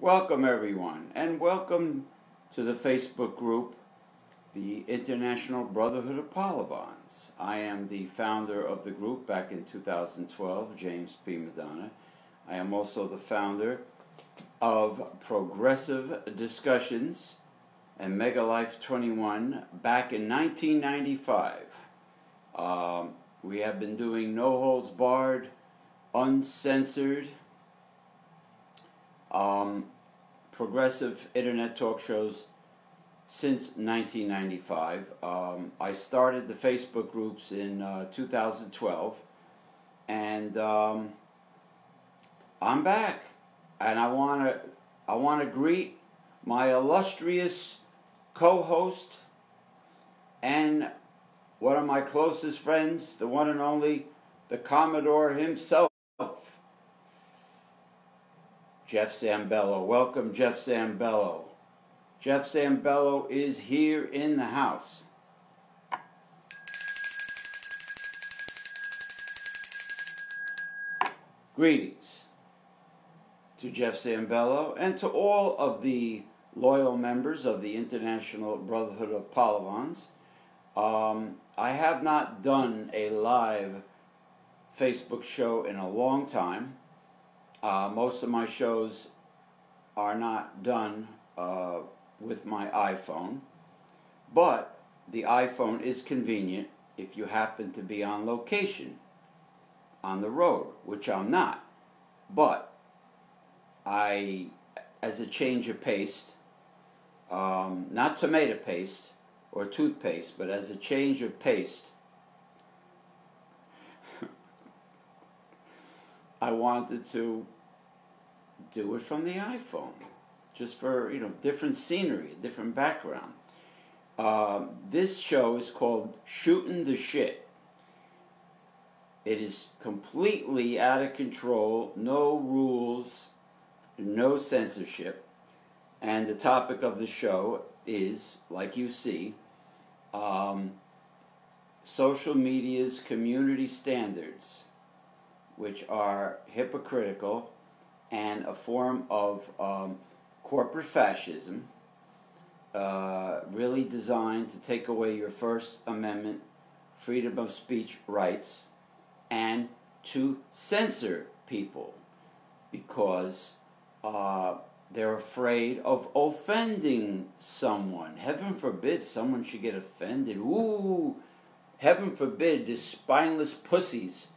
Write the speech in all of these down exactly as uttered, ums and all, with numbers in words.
Welcome everyone, and welcome to the Facebook group, the International Brotherhood of Pahlavans. I am the founder of the group back in two thousand twelve, James P. Madonna. I am also the founder of Progressive Discussions and Megalife twenty-one back in nineteen ninety-five. Um, we have been doing no holds barred, uncensored, Um, progressive internet talk shows since nineteen ninety-five. Um, I started the Facebook groups in uh, two thousand twelve, and um, I'm back, and I wanna I wanna greet my illustrious co-host and one of my closest friends, the one and only, the Commodore himself, Jeff Zambello. Welcome, Jeff Zambello. Jeff Zambello is here in the house. Greetings to Jeff Zambello and to all of the loyal members of the International Brotherhood of Pahlavans. Um, I have not done a live Facebook show in a long time. Uh, most of my shows are not done uh, with my iPhone, but the iPhone is convenient if you happen to be on location, on the road, which I'm not. But I, as a change of pace, um, not tomato paste or toothpaste, but as a change of pace, I wanted to do it from the iPhone, just for, you know, different scenery, different background. Uh, this show is called Shooting the Shit. It is completely out of control, no rules, no censorship, and the topic of the show is, like you see, um, social media's community standards, which are hypocritical and a form of um, corporate fascism, uh, really designed to take away your First Amendment freedom of speech rights and to censor people because uh, they're afraid of offending someone. Heaven forbid someone should get offended. Ooh, heaven forbid these spineless pussies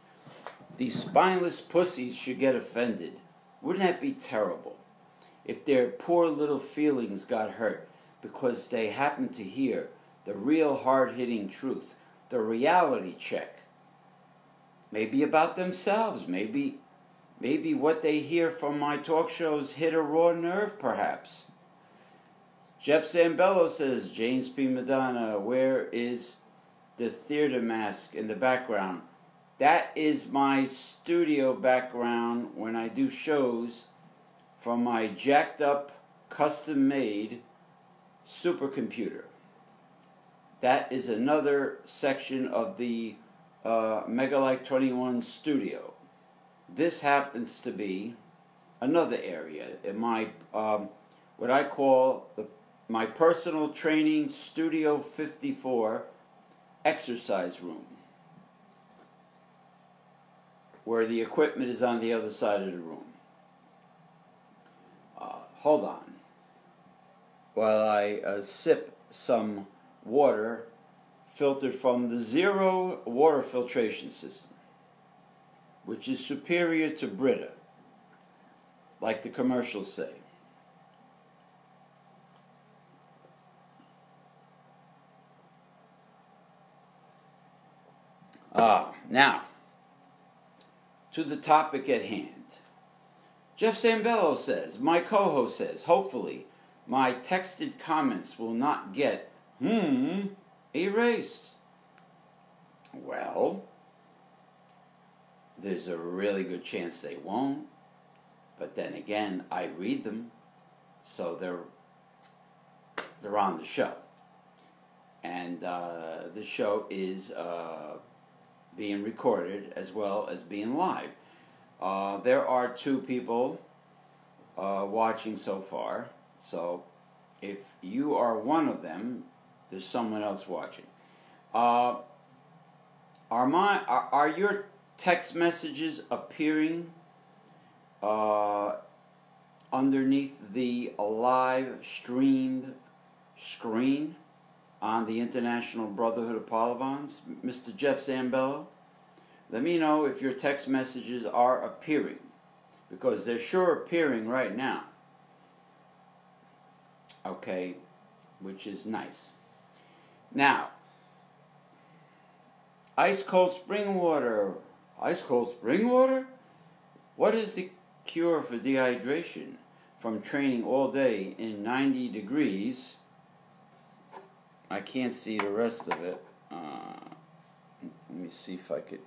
These spineless pussies should get offended. Wouldn't that be terrible if their poor little feelings got hurt because they happened to hear the real hard-hitting truth, the reality check? Maybe about themselves, maybe, maybe what they hear from my talk shows hit a raw nerve, perhaps. Jeff Zambello says, James P. Madonna, where is the theater mask in the background? That is my studio background when I do shows from my jacked-up, custom-made supercomputer. That is another section of the uh, Megalife twenty-one studio. This happens to be another area in my um, what I call the, my personal training Studio fifty-four exercise room, where the equipment is on the other side of the room. Uh, hold on while I uh, sip some water filtered from the Zero Water Filtration System, which is superior to Brita, like the commercials say. Ah, now, to the topic at hand. Jeff Zambello says, my co-host says, hopefully my texted comments will not get, hmm, erased. Well, there's a really good chance they won't, but then again, I read them, so they're, they're on the show. And uh, the show is Uh, being recorded as well as being live. Uh, there are two people uh, watching so far. So if you are one of them, there's someone else watching. Uh, are, my, are, are your text messages appearing uh, underneath the live streamed screen on the International Brotherhood of Pahlavans? Mister Jeff Zambello, let me know if your text messages are appearing, because they're sure appearing right now. Okay, which is nice. Now, ice cold spring water. Ice cold spring water? What is the cure for dehydration from training all day in ninety degrees? I can't see the rest of it. Uh, let me see if I could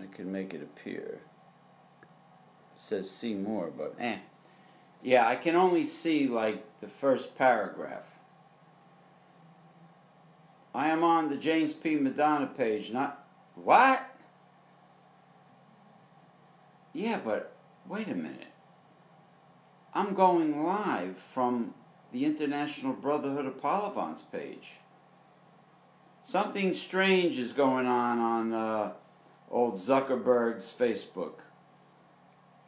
I could make it appear. It says see more, but eh. Yeah, I can only see like the first paragraph. I am on the James P. Madonna page, not... What? Yeah, but wait a minute. I'm going live from the International Brotherhood of Pahlavans page. Something strange is going on on uh, old Zuckerberg's Facebook.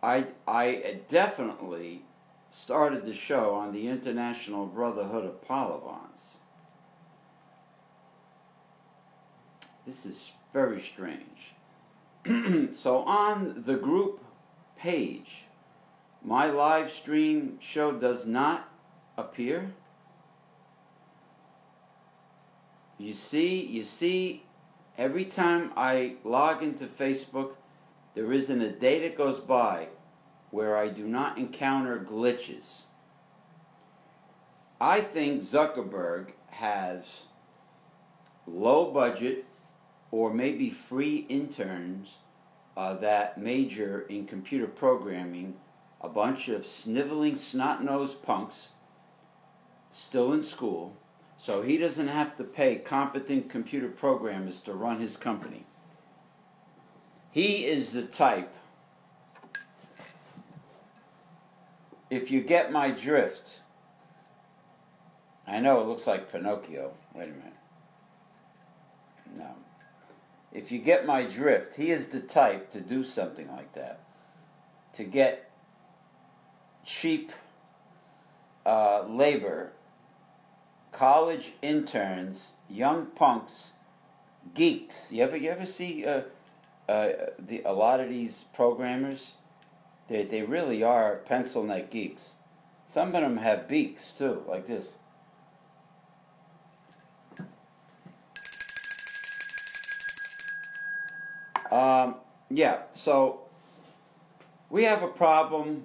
I, I definitely started the show on the International Brotherhood of Pahlavans. This is very strange. So on the group page, my live stream show does not appear. You see, you see, every time I log into Facebook, there isn't a day that goes by where I do not encounter glitches. I think Zuckerberg has low budget, or maybe free interns uh, that major in computer programming, a bunch of sniveling snot-nosed punks still in school, so he doesn't have to pay competent computer programmers to run his company. He is the type, if you get my drift, I know it looks like Pinocchio, wait a minute, no. If you get my drift, he is the type to do something like that. To get cheap uh, labor, college interns, young punks, geeks. You ever you ever see uh, uh, the a lot of these programmers? They they really are pencil neck geeks. Some of them have beaks too, like this. Um, yeah, so we have a problem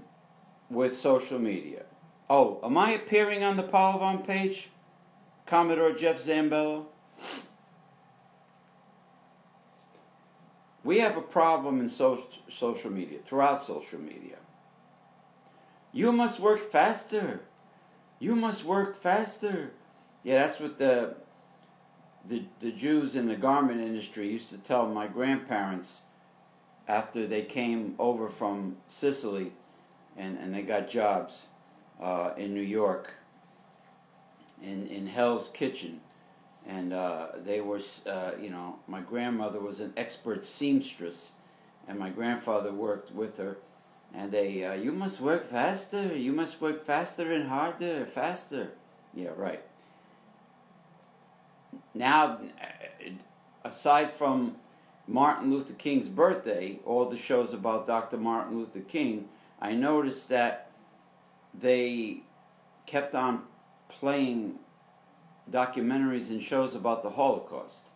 with social media. Oh, am I appearing on the Pahlavan page? Commodore Jeff Zambello? We have a problem in so social media, throughout social media. You must work faster. You must work faster. Yeah, that's what the... The, the Jews in the garment industry used to tell my grandparents after they came over from Sicily and, and they got jobs uh, in New York in, in Hell's Kitchen, and uh, they were uh, you know, my grandmother was an expert seamstress and my grandfather worked with her, and they uh, you must work faster, you must work faster and harder, faster. Yeah, right. Now, aside from Martin Luther King's birthday, all the shows about Doctor Martin Luther King, I noticed that they kept on playing documentaries and shows about the Holocaust,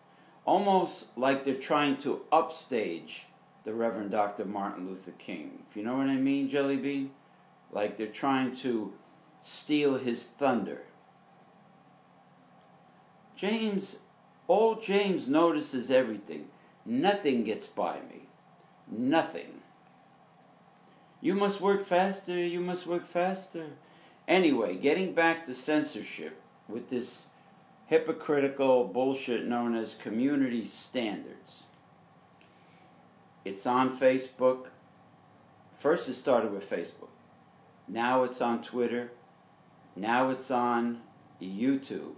almost like they're trying to upstage the Reverend Doctor Martin Luther King. If you know what I mean, Jelly Bean? Like they're trying to steal his thunder. James, old James notices everything. Nothing gets by me. Nothing. You must work faster, you must work faster. Anyway, getting back to censorship with this hypocritical bullshit known as community standards. It's on Facebook. First it started with Facebook. Now it's on Twitter. Now it's on YouTube.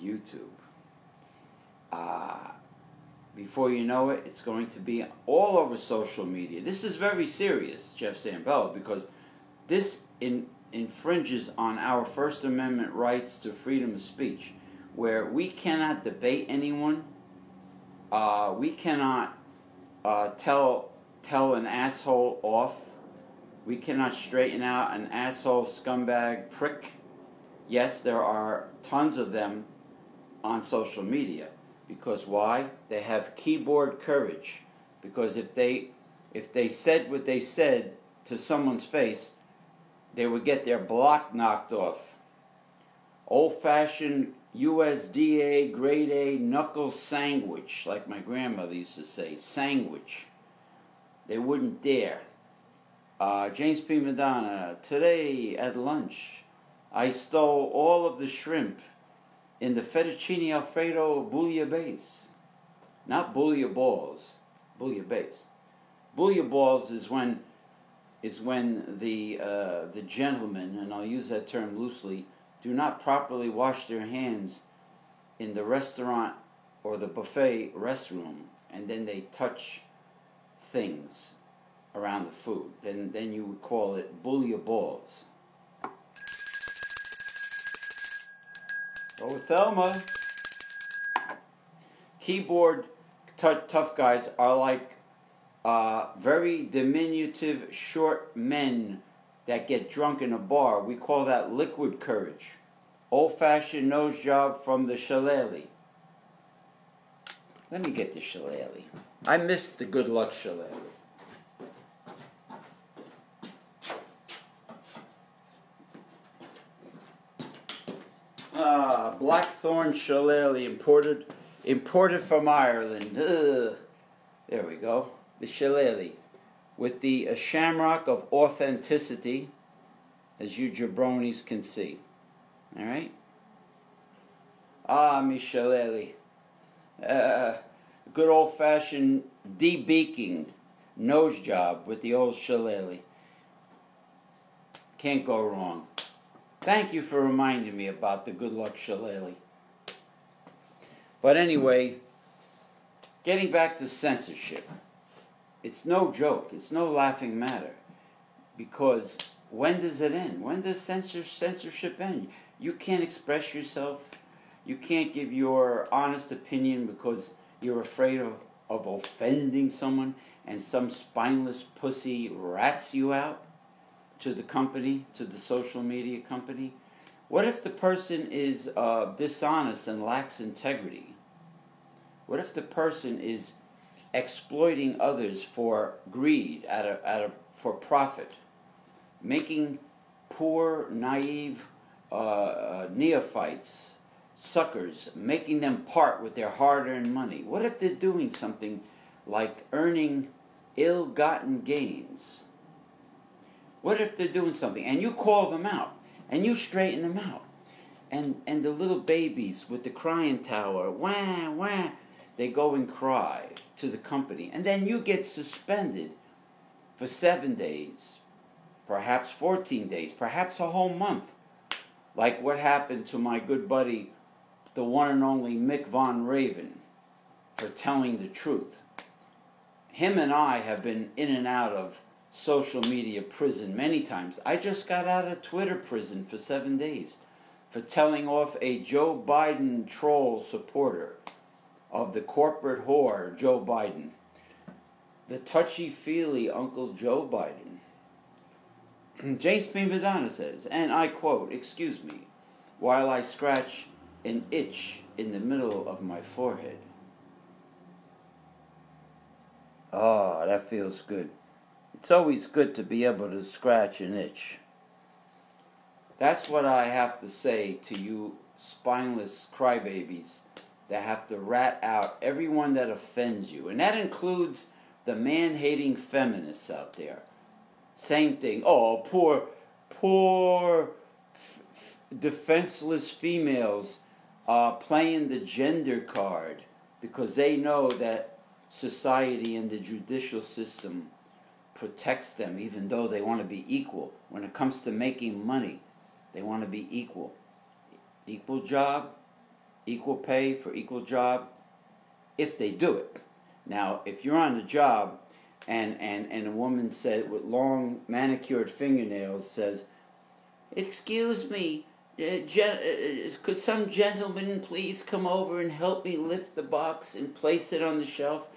YouTube. Uh, before you know it, it's going to be all over social media. This is very serious, Jeff Zambello, because this in, infringes on our First Amendment rights to freedom of speech, where we cannot debate anyone. Uh, we cannot uh, tell tell an asshole off. We cannot straighten out an asshole, scumbag, prick. Yes, there are tons of them on social media. Because why? They have keyboard courage. Because if they if they said what they said to someone's face, they would get their block knocked off. Old-fashioned U S D A grade A knuckle sandwich, like my grandmother used to say, sandwich. They wouldn't dare. Uh, James P. Madonna, today at lunch, I stole all of the shrimp in the fettuccine alfredo bouillabaisse. Not bouilla balls, bouillabaisse. Bouilla balls is when is when the uh, the gentlemen, and I'll use that term loosely, do not properly wash their hands in the restaurant or the buffet restroom, and then they touch things around the food. Then then you would call it bouilla balls. Oh, Thelma. Keyboard tough guys are like uh, very diminutive, short men that get drunk in a bar. We call that liquid courage. Old-fashioned nose job from the shillelagh. Let me get the shillelagh. I missed the good luck shillelagh. Ah, Blackthorn shillelagh imported imported from Ireland. Ugh. There we go. The shillelagh. With the uh, shamrock of authenticity, as you jabronis can see. All right? Ah, me shillelagh. Uh, good old-fashioned de-beaking nose job with the old shillelagh. Can't go wrong. Thank you for reminding me about the good luck shillelagh. But anyway, getting back to censorship. It's no joke. It's no laughing matter. Because when does it end? When does censor censorship end? You can't express yourself. You can't give your honest opinion because you're afraid of, of offending someone, and some spineless pussy rats you out to the company, to the social media company. What if the person is uh, dishonest and lacks integrity? What if the person is exploiting others for greed, at a, at a, for profit, making poor, naive uh, neophytes, suckers, making them part with their hard-earned money? What if they're doing something like earning ill-gotten gains? What if they're doing something, and you call them out, and you straighten them out, and, and the little babies with the crying tower, wah, wah, they go and cry to the company, and then you get suspended for seven days, perhaps fourteen days, perhaps a whole month, like what happened to my good buddy, the one and only Mick Von Raven, for telling the truth. Him and I have been in and out of social media prison many times. I just got out of Twitter prison for seven days for telling off a Joe Biden troll supporter of the corporate whore, Joe Biden. The touchy-feely Uncle Joe Biden. James P. Madonna says, and I quote, "Excuse me, while I scratch an itch in the middle of my forehead." Oh, that feels good. It's always good to be able to scratch an itch. That's what I have to say to you spineless crybabies that have to rat out everyone that offends you. And that includes the man-hating feminists out there. Same thing. Oh, poor, poor f f defenseless females uh, playing the gender card because they know that society and the judicial system protects them, even though they want to be equal. When it comes to making money, they want to be equal. Equal job, equal pay for equal job, if they do it. Now, if you're on a job and, and, and a woman said with long manicured fingernails says, "Excuse me, uh, gen- uh, could some gentleman please come over and help me lift the box and place it on the shelf?"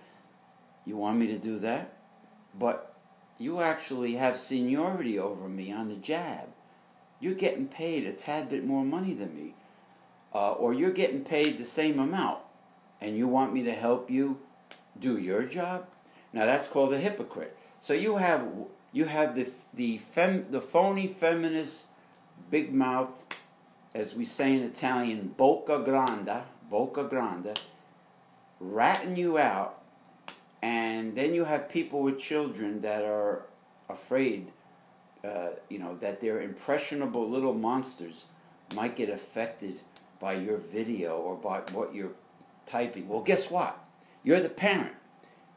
You want me to do that? But you actually have seniority over me on the jab. You're getting paid a tad bit more money than me. Uh, or you're getting paid the same amount, and you want me to help you do your job? Now that's called a hypocrite. So you have you have the the fem, the phony feminist big mouth, as we say in Italian, bocca grande, bocca grande, ratting you out, and then you have people with children that are afraid, uh, you know, that their impressionable little monsters might get affected by your video or by what you're typing. Well, guess what? You're the parent.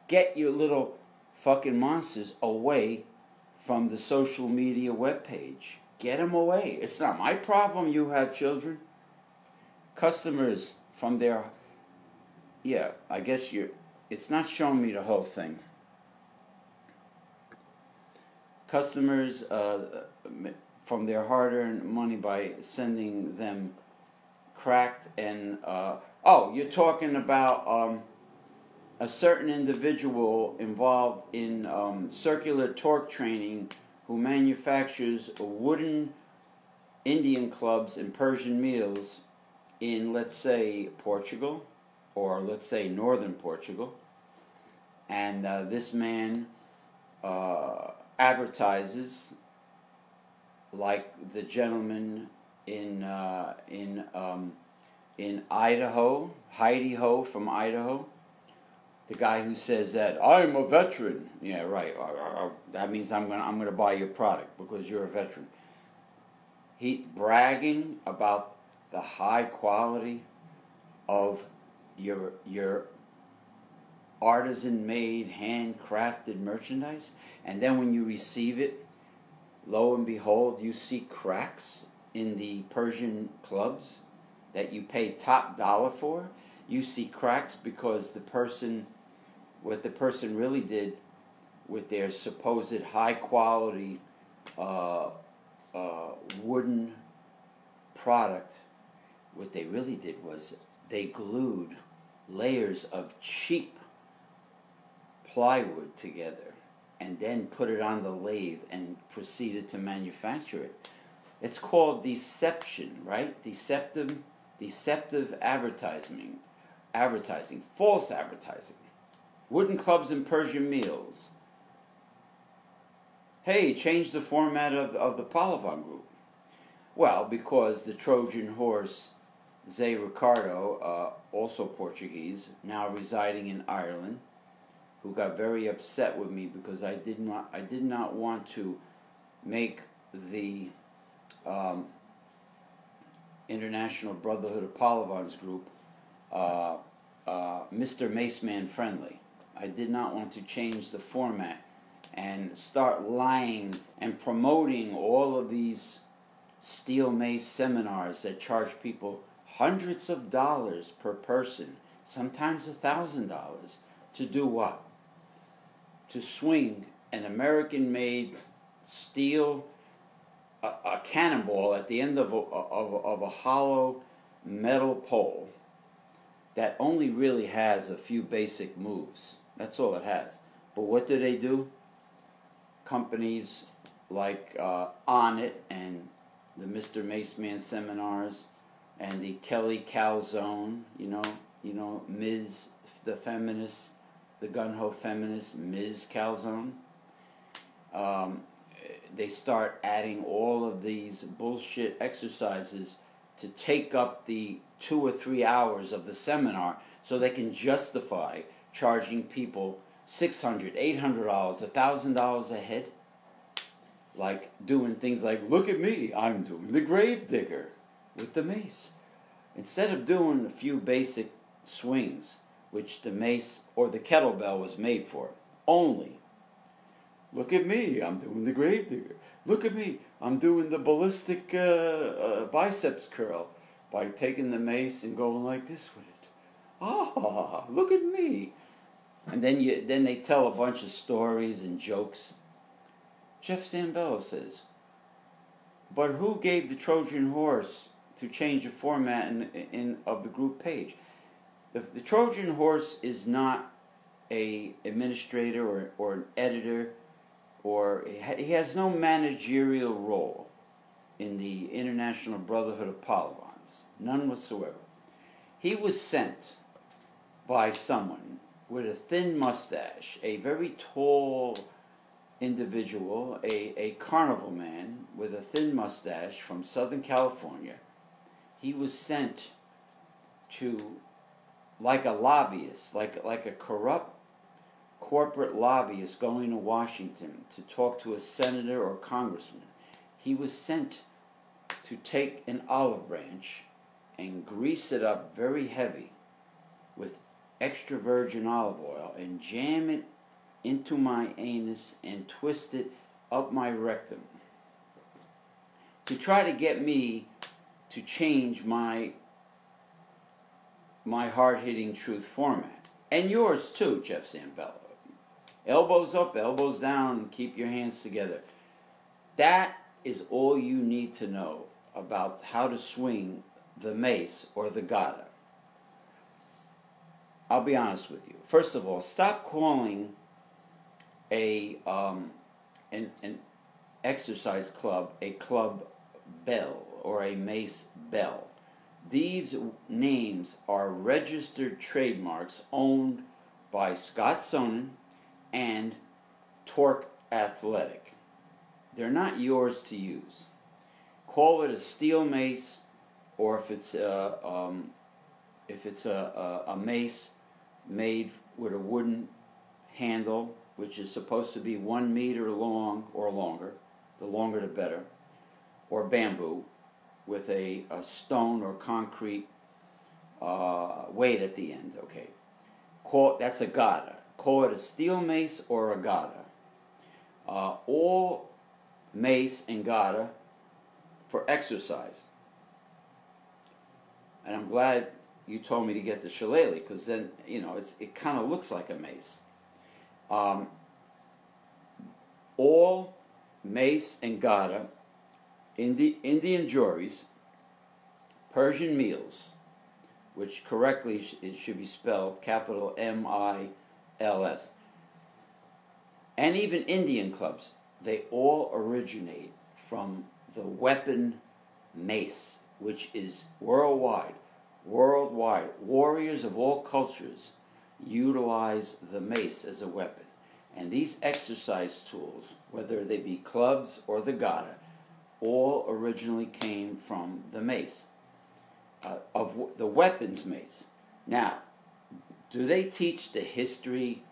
Get your little fucking monsters away from the social media webpage. Get them away. It's not my problem you have children. Customers from their... Yeah, I guess you're... It's not showing me the whole thing. Customers uh, from their hard-earned money by sending them cracked and... Uh, oh, you're talking about... Um, a certain individual involved in um, circular torque training who manufactures wooden Indian clubs and Persian meals in, let's say, Portugal, or let's say northern Portugal. And uh, this man uh, advertises like the gentleman in, uh, in, um, in Idaho, Heidi Ho from Idaho. The guy who says that, "I'm a veteran." Yeah, right. That means I'm gonna I'm gonna buy your product because you're a veteran. He bragging about the high quality of your your artisan made, handcrafted merchandise, and then when you receive it, lo and behold, you see cracks in the Persian clubs that you pay top dollar for. You see cracks because the person, what the person really did with their supposed high-quality uh, uh, wooden product, what they really did was they glued layers of cheap plywood together and then put it on the lathe and proceeded to manufacture it. It's called deception, right? Deceptive, deceptive advertising. Advertising, false advertising. Wooden clubs and Persian meals. Hey, change the format of, of the Pahlavan group. Well, because the Trojan horse Zé Ricardo, uh, also Portuguese, now residing in Ireland, who got very upset with me because I did not, I did not want to make the um, International Brotherhood of Pahlavans group Uh, uh, Mister Maceman friendly. I did not want to change the format and start lying and promoting all of these steel mace seminars that charge people hundreds of dollars per person, sometimes a thousand dollars, to do what? To swing an American-made steel a, a cannonball at the end of a, of, of a hollow metal pole that only really has a few basic moves. That's all it has. But what do they do? Companies like uh, Onnit and the Mister Maceman seminars and the Kelly Calzone, you know, you know, Miz the feminist, the gung-ho feminist, Miz Calzone. Um, they start adding all of these bullshit exercises to take up the two or three hours of the seminar so they can justify charging people six hundred dollars, eight hundred dollars, one thousand dollars a head. Like doing things like, "Look at me, I'm doing the grave digger with the mace." Instead of doing a few basic swings, which the mace or the kettlebell was made for, only. Look at me, I'm doing the grave digger. Look at me, I'm doing the ballistic uh, uh, biceps curl by taking the mace and going like this with it. Ah, look at me. And then, you, then they tell a bunch of stories and jokes. Jeff Zambello says, but who gave the Trojan horse to change the format in, in, of the group page? The, the Trojan horse is not an administrator or, or an editor, or he has no managerial role in the International Brotherhood of Pahlavans, none whatsoever. He was sent by someone with a thin mustache, a very tall individual, a, a carnival man with a thin mustache from Southern California. He was sent to, like a lobbyist, like, like a corrupt corporate lobbyist going to Washington to talk to a senator or congressman. He was sent to take an olive branch and grease it up very heavy with extra virgin olive oil and jam it into my anus and twist it up my rectum to try to get me to change my my hard-hitting truth format. And yours too, Jeff Zambello. Elbows up, elbows down, keep your hands together. That is all you need to know about how to swing the mace or the gata. I'll be honest with you. First of all, stop calling a um, an, an exercise club a club bell or a mace bell. These names are registered trademarks owned by Scott Sonnen and Torque Athletic. They're not yours to use. Call it a steel mace, or if it's a um, if it's a, a, a mace made with a wooden handle, which is supposed to be one meter long or longer, the longer the better, or bamboo with a, a stone or concrete uh, weight at the end. Okay, call that's a gata. Call it a steel mace or a gata. Uh, all mace and gata for exercise. And I'm glad you told me to get the shillelagh, because then, you know, it's, it kind of looks like a mace. Um, all mace and gata, Indi Indian juries, Persian meals, which correctly sh it should be spelled capital M I L S, and even Indian clubs, they all originate from the weapon mace, which is worldwide. Worldwide, warriors of all cultures utilize the mace as a weapon. And these exercise tools, whether they be clubs or the gata, all originally came from the mace, uh, of w the weapons mace. Now, do they teach the history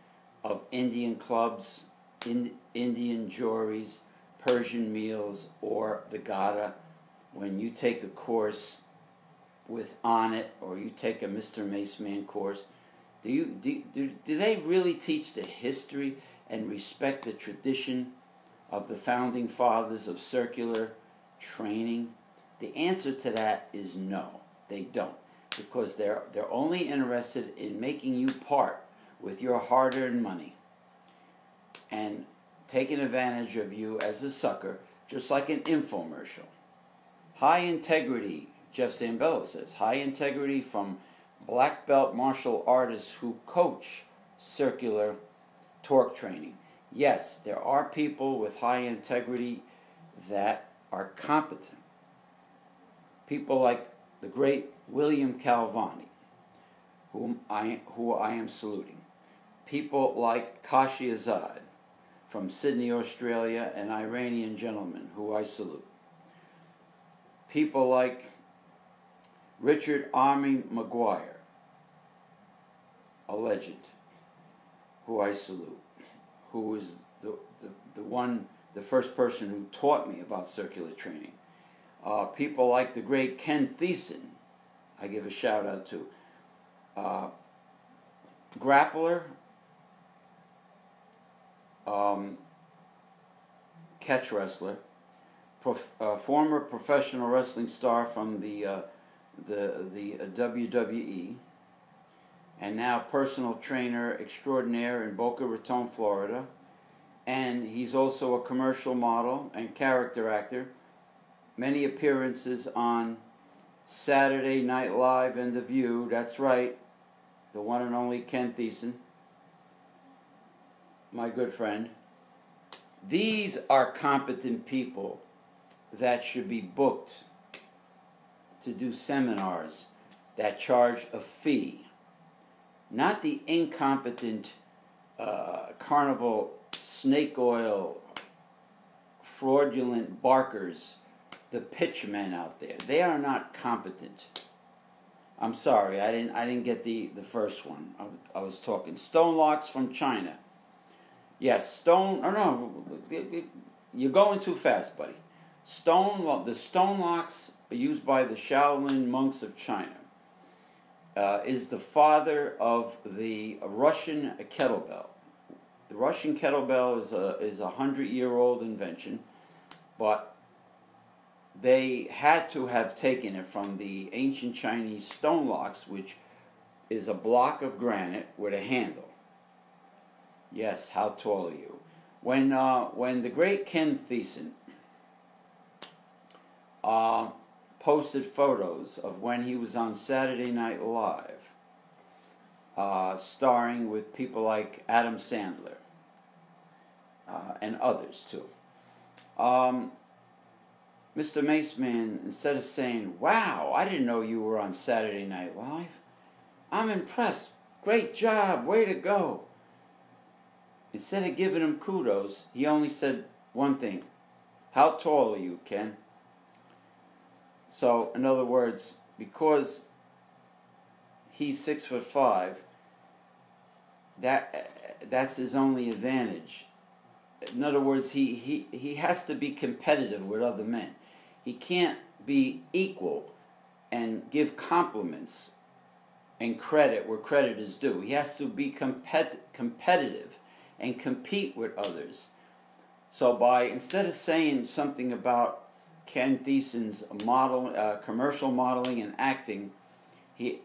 of Indian clubs, in Indian juries, Persian meals, or the gata when you take a course with Onnit, or you take a Mister Maceman course? Do you do, do do they really teach the history and respect the tradition of the founding fathers of circular training? The answer to that is no, they don't, because they're they're only interested in making you part with your hard-earned money and taking advantage of you as a sucker, just like an infomercial. High integrity, Jeff Zambello says, high integrity from black belt martial artists who coach circular torque training. Yes, there are people with high integrity that are competent. People like the great William Calvani, whom I, who I am saluting. People like Kashi Azad from Sydney, Australia, an Iranian gentleman who I salute. People like Richard Arming Maguire, a legend who I salute, who was the, the, the one, the first person who taught me about circular training. Uh, people like the great Ken Thiessen, I give a shout out to. Uh, grappler, um, catch wrestler, prof, uh, former professional wrestling star from the uh, the the uh, W W E, and now personal trainer extraordinaire in Boca Raton, Florida, and he's also a commercial model and character actor. Many appearances on Saturday Night Live and The View. That's right, the one and only Ken Thiessen, my good friend. These are competent people that should be booked to do seminars that charge a fee. Not the incompetent uh, carnival snake oil fraudulent barkers, the pitchmen out there. They are not competent. I'm sorry, I didn't, I didn't get the, the first one. I, I was talking stone locks from China. Yes, stone, or no, you're going too fast, buddy. Stone, the stone locks are used by the Shaolin monks of China. Uh, is the father of the Russian kettlebell. The Russian kettlebell is a is a hundred-year-old invention, but they had to have taken it from the ancient Chinese stone locks, which is a block of granite with a handle. Yes, how tall are you? When uh, when the great Ken Thiessen uh, posted photos of when he was on Saturday Night Live, uh, starring with people like Adam Sandler uh, and others too, um, Mister Maceman, instead of saying, "Wow, I didn't know you were on Saturday Night Live. I'm impressed. Great job. Way to go." Instead of giving him kudos, he only said one thing. "How tall are you, Ken?" So, in other words, because he's six foot five, that that's his only advantage. In other words, he, he, he has to be competitive with other men. He can't be equal and give compliments and credit where credit is due. He has to be compet competitive. And compete with others. So by, instead of saying something about Ken Thiessen's model, uh, commercial modeling and acting, he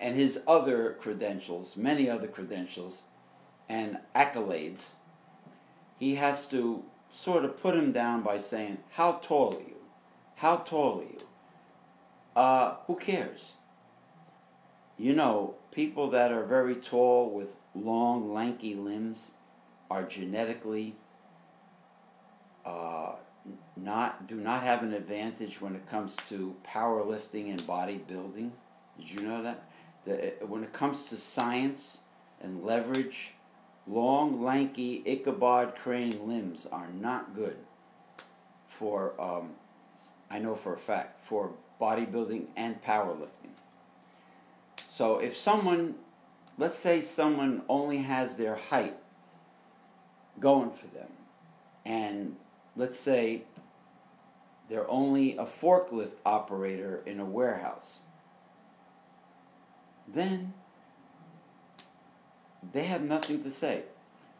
and his other credentials, many other credentials and accolades, he has to sort of put him down by saying, "How tall are you? How tall are you?" Uh, who cares? You know, people that are very tall with long, lanky limbs are genetically uh, not do not have an advantage when it comes to powerlifting and bodybuilding. Did you know that? The, when it comes to science and leverage, long, lanky, Ichabod Crane limbs are not good for, um, I know for a fact, for bodybuilding and powerlifting. So if someone, let's say someone only has their height going for them, and let's say they're only a forklift operator in a warehouse, then they have nothing to say.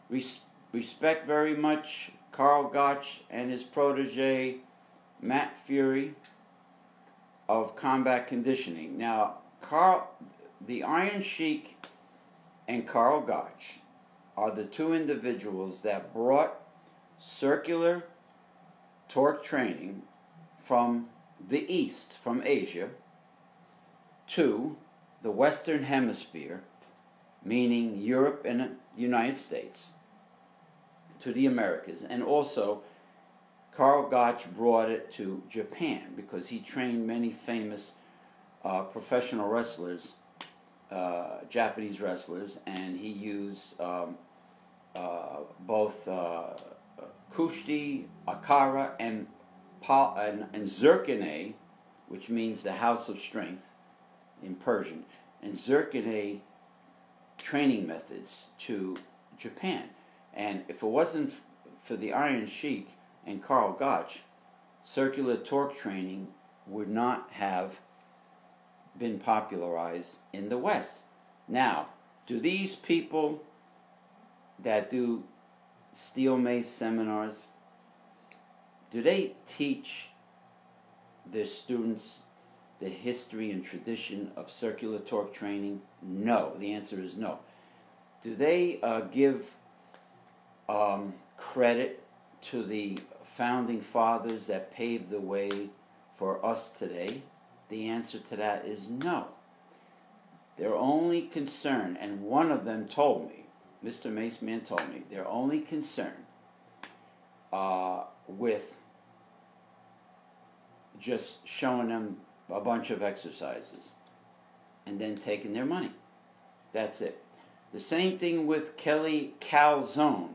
Res respect very much Karl Gotch and his protege Matt Fury of combat conditioning. Now, Karl, the Iron Sheik and Karl Gotch are the two individuals that brought circular torque training from the East, from Asia, to the Western Hemisphere, meaning Europe and the United States, to the Americas. And also, Karl Gotch brought it to Japan because he trained many famous uh, professional wrestlers, Uh, Japanese wrestlers, and he used um, uh, both uh, Kushti, Akara, and, pa and, and Zirkane, which means the house of strength in Persian, and Zirkane training methods to Japan. And if it wasn't for the Iron Sheik and Karl Gotch, circular torque training would not have been popularized in the West. Now, do these people that do steel mace seminars, do they teach their students the history and tradition of circular torque training? No. The answer is no. Do they uh, give um, credit to the founding fathers that paved the way for us today? The answer to that is no. Their only concern, and one of them told me, Mister Maceman told me, their only concern uh, with just showing them a bunch of exercises and then taking their money. That's it. The same thing with Kelly Calzone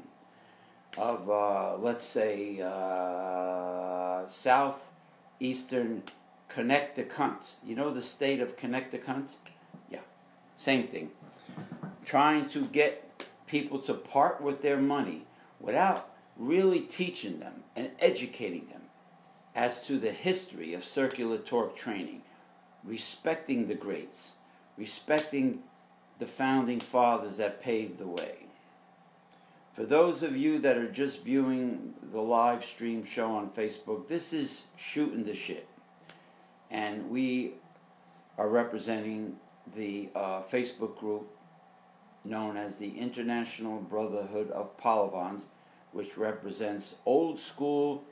of, uh, let's say, uh, southeastern Connecticut. You know the state of Connecticut? Yeah, same thing. Trying to get people to part with their money without really teaching them and educating them as to the history of circular torque training, respecting the greats, respecting the founding fathers that paved the way. For those of you that are just viewing the live stream show on Facebook, this is Shooting the Shit. And we are representing the uh, Facebook group known as the International Brotherhood of Pahlavans, which represents old school,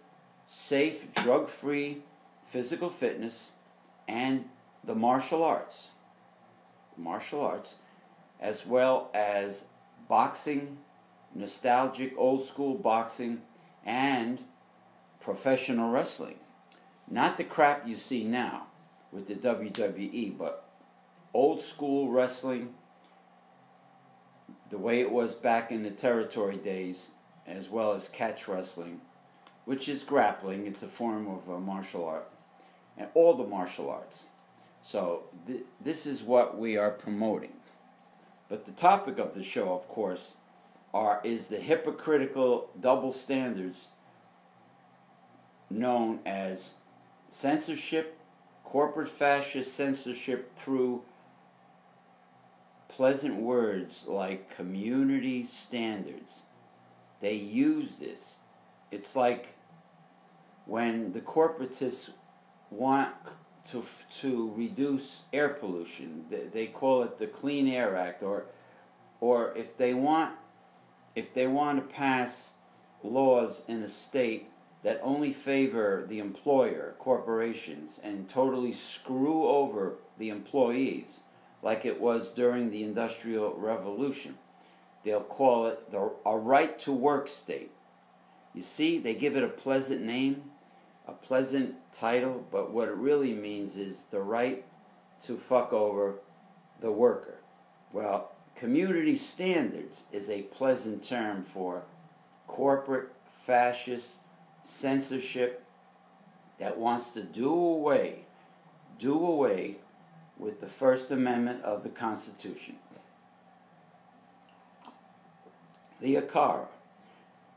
safe, drug-free physical fitness and the martial arts. Martial arts, as well as boxing, nostalgic old-school boxing, and professional wrestling. Not the crap you see now with the W W E, but old-school wrestling, the way it was back in the territory days, as well as catch wrestling, which is grappling. It's a form of uh, martial art, and all the martial arts. So th this is what we are promoting. But the topic of the show, of course, are is the hypocritical double standards known as censorship, corporate fascist censorship through pleasant words like community standards. They use this. It's like when the corporatists want to to reduce air pollution, they, they call it the Clean Air Act, or or if they want if they want to pass laws in a state that only favor the employer, corporations, and totally screw over the employees, like it was during the Industrial Revolution, they'll call it the a right-to-work state. You see, they give it a pleasant name, a pleasant title, but what it really means is the right to fuck over the worker. Well, community standards is a pleasant term for corporate fascist censorship that wants to do away, do away with the First Amendment of the Constitution. The ICARA.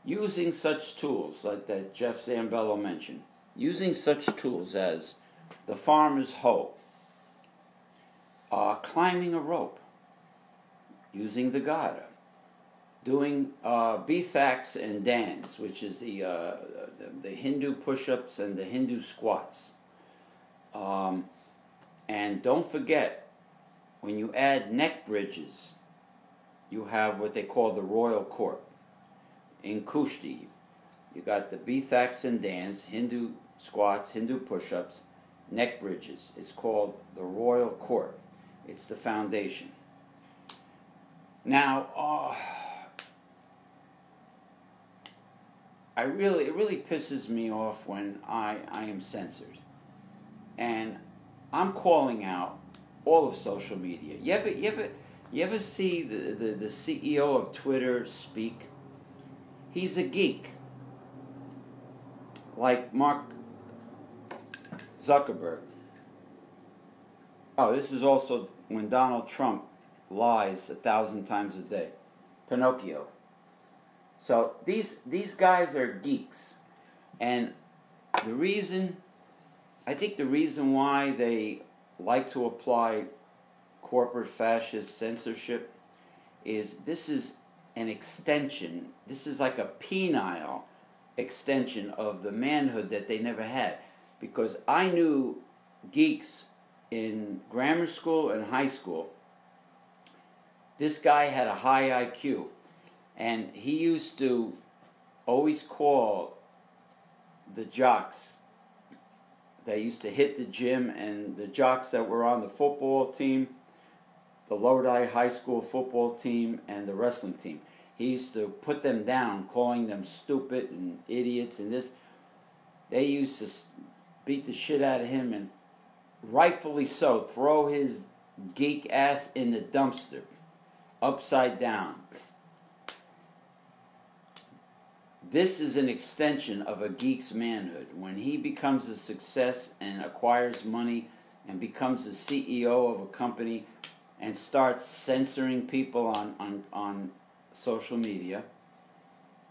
Using such tools, like that Jeff Zambello mentioned, using such tools as the farmer's hoe, uh, climbing a rope, using the garter, doing uh, B F A Cs and D A Ns, which is the, uh, the, the Hindu push-ups and the Hindu squats. Um, and don't forget, when you add neck bridges, you have what they call the royal court. In Kushti, you got the B F A Cs and D A Ns, Hindu squats, Hindu push-ups, neck bridges. It's called the Royal Court. It's the foundation. Now, oh, I really, it really pisses me off when I, I am censored. And I'm calling out all of social media. You ever, you ever, you ever see the, the, the C E O of Twitter speak? He's a geek, like Mark Zuckerberg. Oh, this is also when Donald Trump lies a thousand times a day. Pinocchio. So these, these guys are geeks. And the reason, I think the reason why they like to apply corporate fascist censorship is this is an extension. This is like a penile extension of the manhood that they never had. Because I knew geeks in grammar school and high school. This guy had a high I Q, and he used to always call the jocks that used to hit the gym and the jocks that were on the football team, the Lodi High School football team, and the wrestling team. He used to put them down, calling them stupid and idiots and this. They used to beat the shit out of him, and rightfully so, throw his geek ass in the dumpster, upside down. This is an extension of a geek's manhood. When he becomes a success and acquires money and becomes the C E O of a company and starts censoring people on, on, on social media,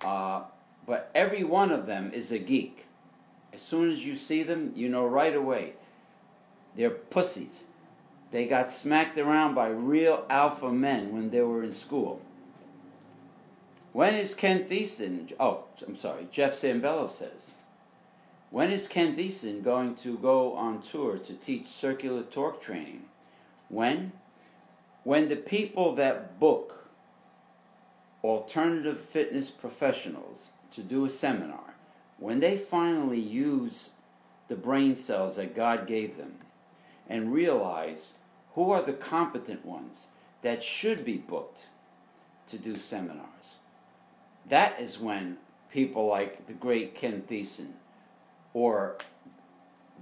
uh, but every one of them is a geek. As soon as you see them, you know right away they're pussies. They got smacked around by real alpha men when they were in school. When is Ken Thiessen, oh, I'm sorry, Jeff Zambello says, when is Ken Thiessen going to go on tour to teach circular torque training? When? When the people that book alternative fitness professionals to do a seminar, when they finally use the brain cells that God gave them and realize who are the competent ones that should be booked to do seminars. That is when people like the great Ken Thiessen or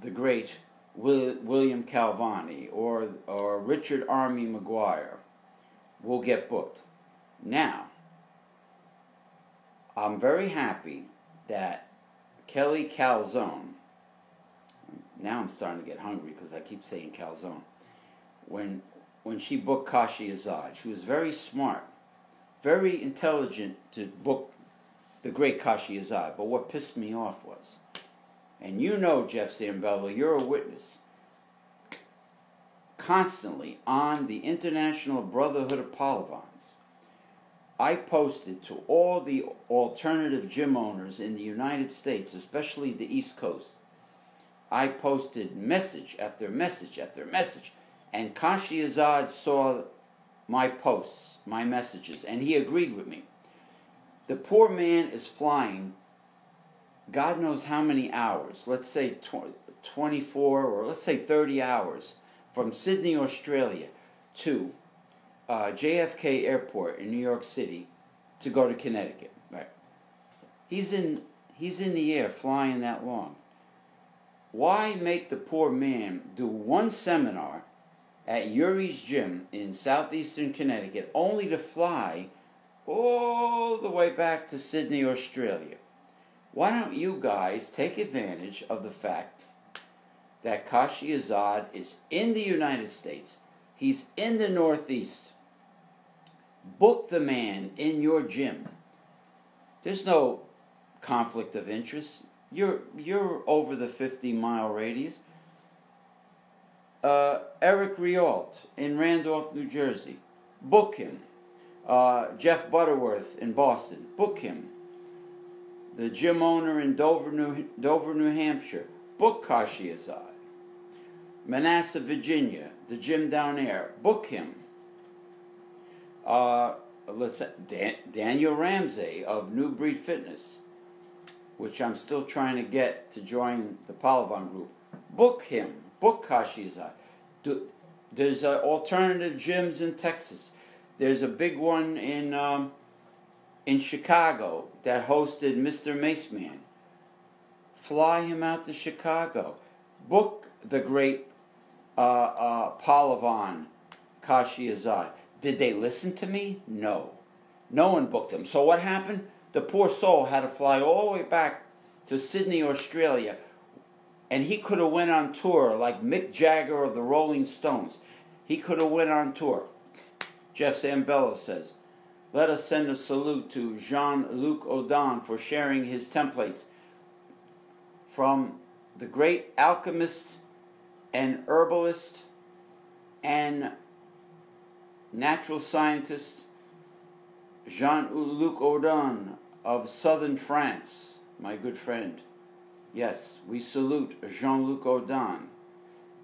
the great Will, William Calvani or, or Richard Arming Maguire will get booked. Now, I'm very happy that Kelly Calzone, now I'm starting to get hungry because I keep saying Calzone, when, when she booked Kashi Azad, she was very smart, very intelligent to book the great Kashi Azad. But what pissed me off was, and you know, Jeff Zambello, you're a witness, constantly on the International Brotherhood of Pahlavans, I posted to all the alternative gym owners in the United States, especially the East Coast, I posted message after message after message, and Kashi Azad saw my posts, my messages, and he agreed with me. The poor man is flying God knows how many hours, let's say twenty-four or let's say thirty hours from Sydney, Australia to uh, J F K Airport in New York City to go to Connecticut. Right. He's in, he's in the air flying that long. Why make the poor man do one seminar at Yuri's gym in southeastern Connecticut, only to fly all the way back to Sydney, Australia? Why don't you guys take advantage of the fact that Kashi Azad is in the United States, he's in the Northeast. Book the man in your gym. There's no conflict of interest. You're, you're over the fifty mile radius. Uh, Eric Rialt in Randolph, New Jersey. Book him. Uh, Jeff Butterworth in Boston. Book him. The gym owner in Dover, New, Dover, New Hampshire. Book Kashi Azad. Manassas, Virginia. The gym down there. Book him. Uh, let's say Dan, Daniel Ramsey of New Breed Fitness, which I'm still trying to get to join the Pahlavan group. Book him. Book Kashi Azad. Do, there's uh, alternative gyms in Texas. There's a big one in um, in Chicago that hosted Mister Maceman. Fly him out to Chicago. Book the great uh, uh, Pahlavan Kashi Azad. Did they listen to me? No. No one booked him. So what happened? The poor soul had to fly all the way back to Sydney, Australia. And he could have went on tour like Mick Jagger or the Rolling Stones. He could have went on tour. Jeff Zambello says, let us send a salute to Jean-Luc Odin for sharing his templates from the great alchemist and herbalist and natural scientist Jean-Luc Odin of southern France. my good friend. Yes, we salute Jean-Luc Odin.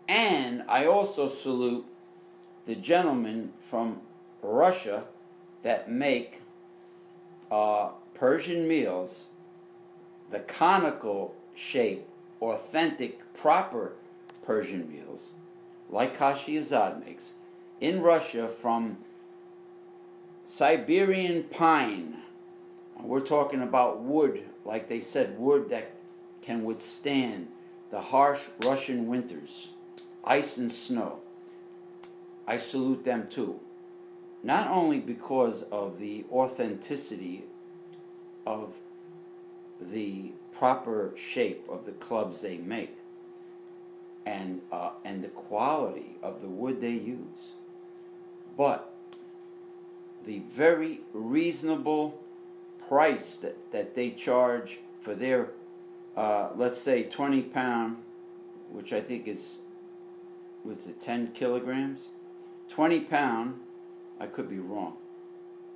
And I also salute the gentlemen from Russia that make uh, Persian meals, the conical shape, authentic, proper Persian meals, like Kashi Azad makes, in Russia from Siberian pine. We're talking about wood, like they said, wood that can withstand the harsh Russian winters, ice and snow. I salute them too, not only because of the authenticity of the proper shape of the clubs they make, and uh, and the quality of the wood they use, but the very reasonable price that, that they charge for their, uh, let's say, twenty pound, which I think is, was it ten kilograms? twenty pound, I could be wrong,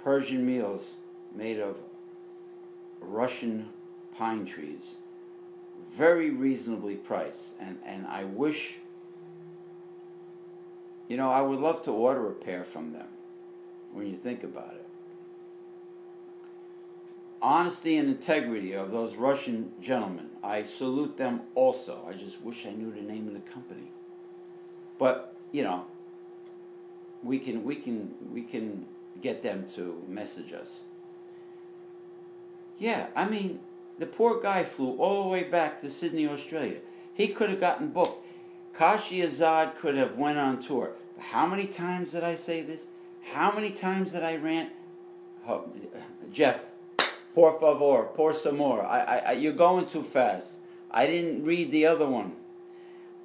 Persian meals made of Russian pine trees. Very reasonably priced. And, and I wish, you know, I would love to order a pair from them when you think about it. Honesty and integrity of those Russian gentlemen. I salute them also. I just wish I knew the name of the company. But, you know, we can we can we can get them to message us. Yeah, I mean, the poor guy flew all the way back to Sydney, Australia. He could have gotten booked. Kashi Azad could have went on tour. But how many times did I say this? How many times did I rant? Oh, Jeff, por favor, por samor. I, I, I, you're going too fast. I didn't read the other one.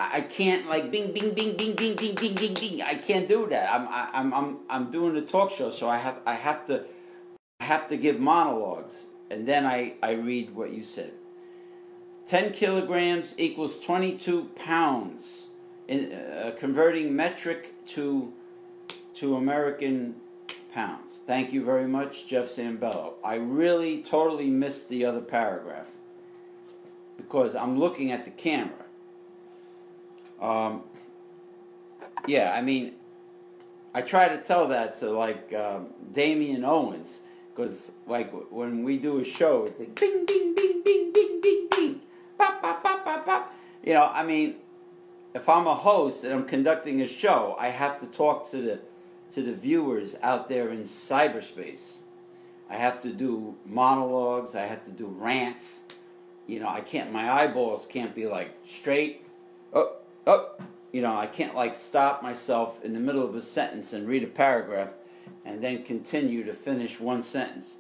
I, I can't like bing, bing, bing, bing, bing, bing, bing, bing, bing. I can't do that. I'm, I, I'm, I'm, I'm doing a talk show, so I have, I have to, I have to give monologues. And then I, I read what you said. ten kilograms equals twenty-two pounds. In, uh, converting metric to, to American pounds. Thank you very much, Jeff Zambello. I really totally missed the other paragraph, because I'm looking at the camera. Um, yeah, I mean, I try to tell that to, like, uh, Damian Owens. Because, like, when we do a show, it's like, bing, bing, bing, bing, bing, bing, bing, pop, pop, pop, pop, pop. You know, I mean, if I'm a host and I'm conducting a show, I have to talk to the, to the viewers out there in cyberspace. I have to do monologues. I have to do rants. You know, I can't, my eyeballs can't be, like, straight. Oh, oh. You know, I can't, like, stop myself in the middle of a sentence and read a paragraph and then continue to finish one sentence.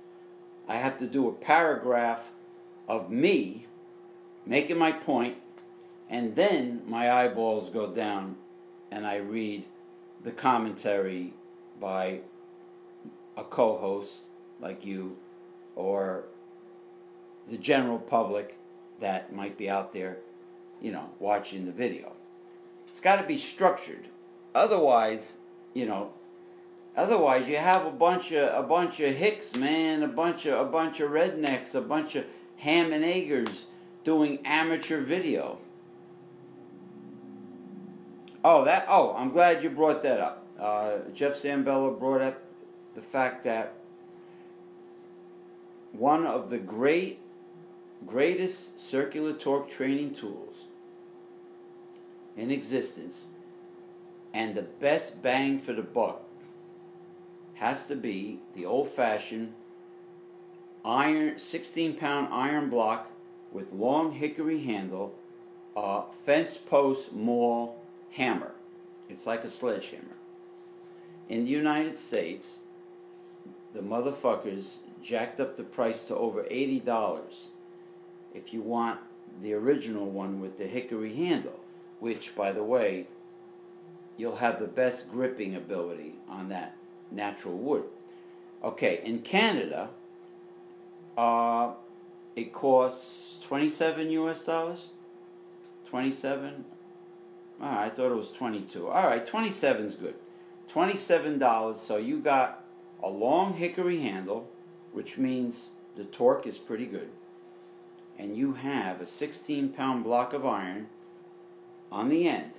I have to do a paragraph of me making my point, and then my eyeballs go down and I read the commentary by a co-host like you or the general public that might be out there, you know, watching the video. It's got to be structured. Otherwise, you know, Otherwise, you have a bunch of a bunch of hicks, man, a bunch of a bunch of rednecks, a bunch of ham and eggers doing amateur video. Oh, that. Oh, I'm glad you brought that up. Uh, Jeff Zambello brought up the fact that one of the great, greatest circular torque training tools in existence, and the best bang for the buck, has to be the old-fashioned iron, sixteen pound iron block with long hickory handle, uh, fence post maul hammer. It's like a sledgehammer. In the United States, the motherfuckers jacked up the price to over eighty dollars if you want the original one with the hickory handle, which, by the way, you'll have the best gripping ability on that natural wood. Okay, in Canada, uh, it costs twenty-seven U S dollars. twenty-seven. Oh, I thought it was twenty-two. All right, twenty-seven is good. twenty-seven dollars. So you got a long hickory handle, which means the torque is pretty good. and you have a sixteen pound block of iron on the end,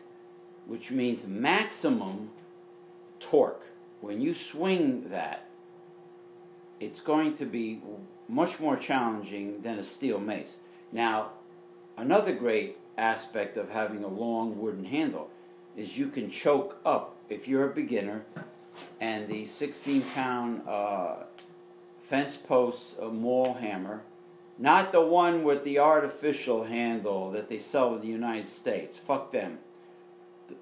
which means maximum torque. When you swing that, it's going to be much more challenging than a steel mace. Now, another great aspect of having a long wooden handle is you can choke up if you're a beginner, and the sixteen pound uh, fence post uh, maul hammer, not the one with the artificial handle that they sell in the United States, fuck them,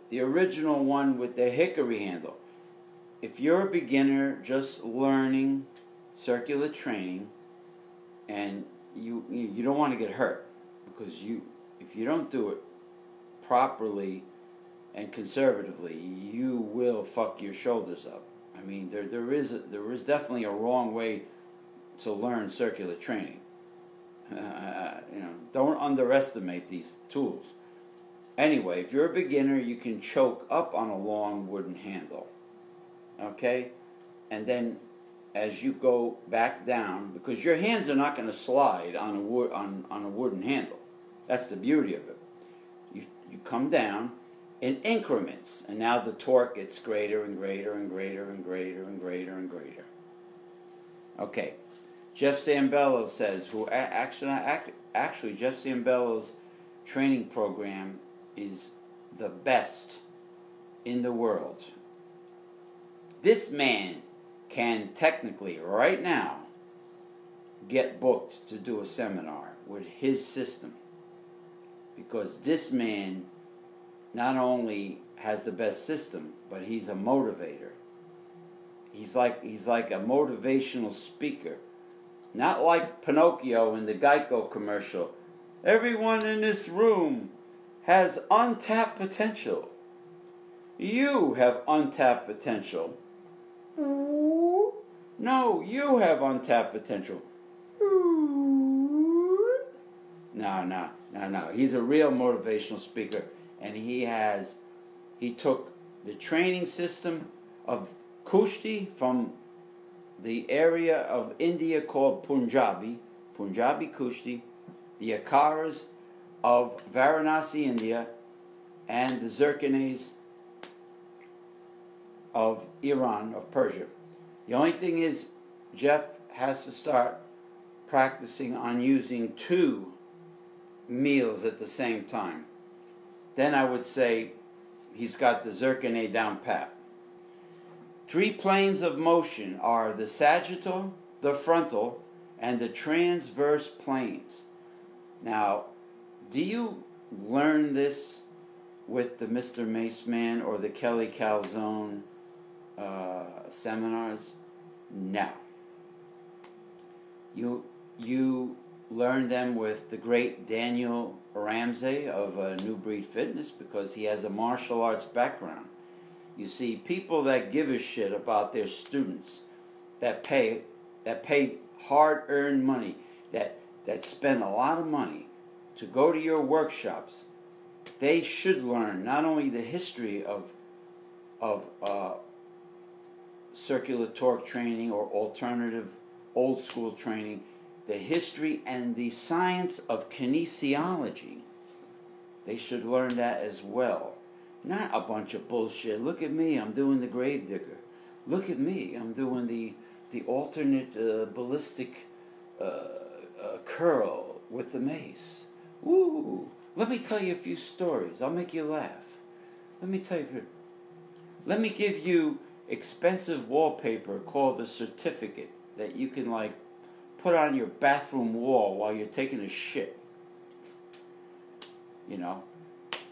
the original one with the hickory handle. If you're a beginner just learning circular training, and you you don't want to get hurt, because you if you don't do it properly and conservatively, you will fuck your shoulders up. I mean, there there is a, there is definitely a wrong way to learn circular training. Uh, you know, don't underestimate these tools. Anyway, if you're a beginner, you can choke up on a long wooden handle, okay, and then as you go back down, because your hands are not going to slide on a wood on on a wooden handle. That's the beauty of it. You you come down in increments, and now the torque gets greater and greater and greater and greater and greater and greater. Okay, Jeff Zambello says, who actually, actually Jeff Zambello's training program is the best in the world. This man can technically, right now, get booked to do a seminar with his system, because this man not only has the best system, but he's a motivator. He's like he's like a motivational speaker. Not like Pinocchio in the Geico commercial. Everyone in this room has untapped potential. You have untapped potential. No, you have untapped potential. No, no, no, no. He's a real motivational speaker. And he has, he took the training system of Kushti from the area of India called Punjabi, Punjabi Kushti, the Akaras of Varanasi, India, and the Zircones of Iran, of Persia. The only thing is, Jeff has to start practicing on using two meals at the same time. Then I would say he's got the Zircone down pat. Three planes of motion are the sagittal, the frontal, and the transverse planes. Now, do you learn this with the Mister Maceman or the Kelly Calzone uh, seminars? No. You, you learn them with the great Daniel Ramsey of uh, New Breed Fitness, because he has a martial arts background. You see, people that give a shit about their students, that pay that pay hard-earned money, that that spend a lot of money to go to your workshops, they should learn not only the history of of uh, circular torque training or alternative old-school training, the history and the science of kinesiology. They should learn that as well. Not a bunch of bullshit. Look at me, I'm doing the gravedigger. Look at me, I'm doing the, the alternate uh, ballistic uh, uh, curl with the mace. Ooh, let me tell you a few stories. I'll make you laugh. Let me tell you. Let me give you expensive wallpaper called a certificate that you can, like, put on your bathroom wall while you're taking a shit. You know?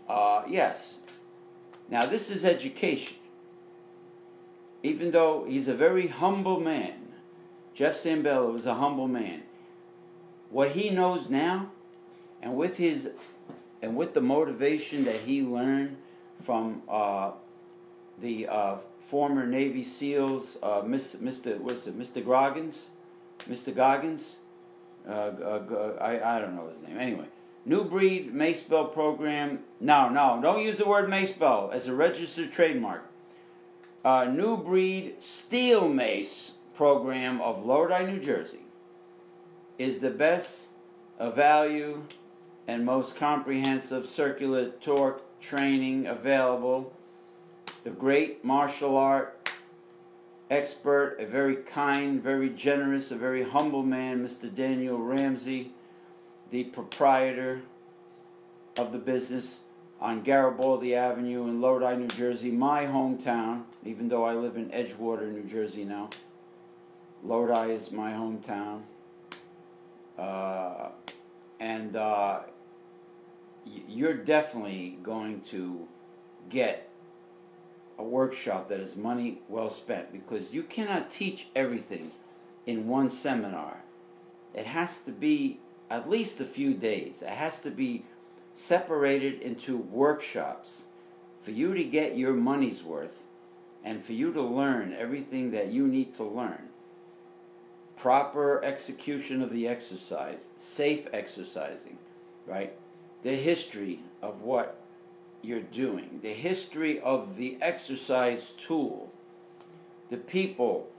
Uh, yes. Now, this is education. Even though he's a very humble man, Jeff Zambello is a humble man. What he knows now, and with his, and with the motivation that he learned from uh, the uh, former Navy SEALs, uh, Mister What's it, Mister Goggins. Mister Goggins, uh, uh, I, I don't know his name. Anyway, New Breed Mace Bell program. No, no, don't use the word Mace Bell as a registered trademark. Uh, New Breed Steel Mace program of Lodi, New Jersey is the best a value and most comprehensive circular torque training available. The great martial art expert, a very kind, very generous, a very humble man, Mister Daniel Ramsey, the proprietor of the business on Garibaldi Avenue in Lodi, New Jersey, my hometown, even though I live in Edgewater, New Jersey now. Lodi is my hometown. Uh, and uh, you're definitely going to get a workshop that is money well spent, because you cannot teach everything in one seminar. It has to be at least a few days. It has to be separated into workshops for you to get your money's worth and for you to learn everything that you need to learn. Proper execution of the exercise, safe exercising, right? The history of what you're doing, the history of the exercise tool, the people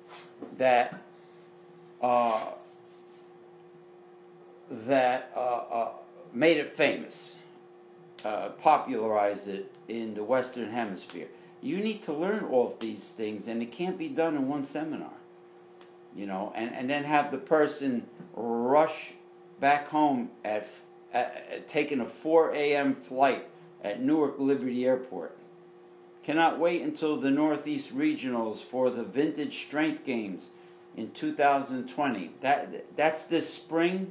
that uh, that uh, uh, made it famous, uh, popularized it in the Western Hemisphere. You need to learn all of these things, and it can't be done in one seminar. You know, and, and then have the person rush back home at, at, at taking a four A M flight at Newark Liberty Airport. Cannot wait until the Northeast Regionals for the Vintage Strength Games in two thousand twenty. That that's this spring,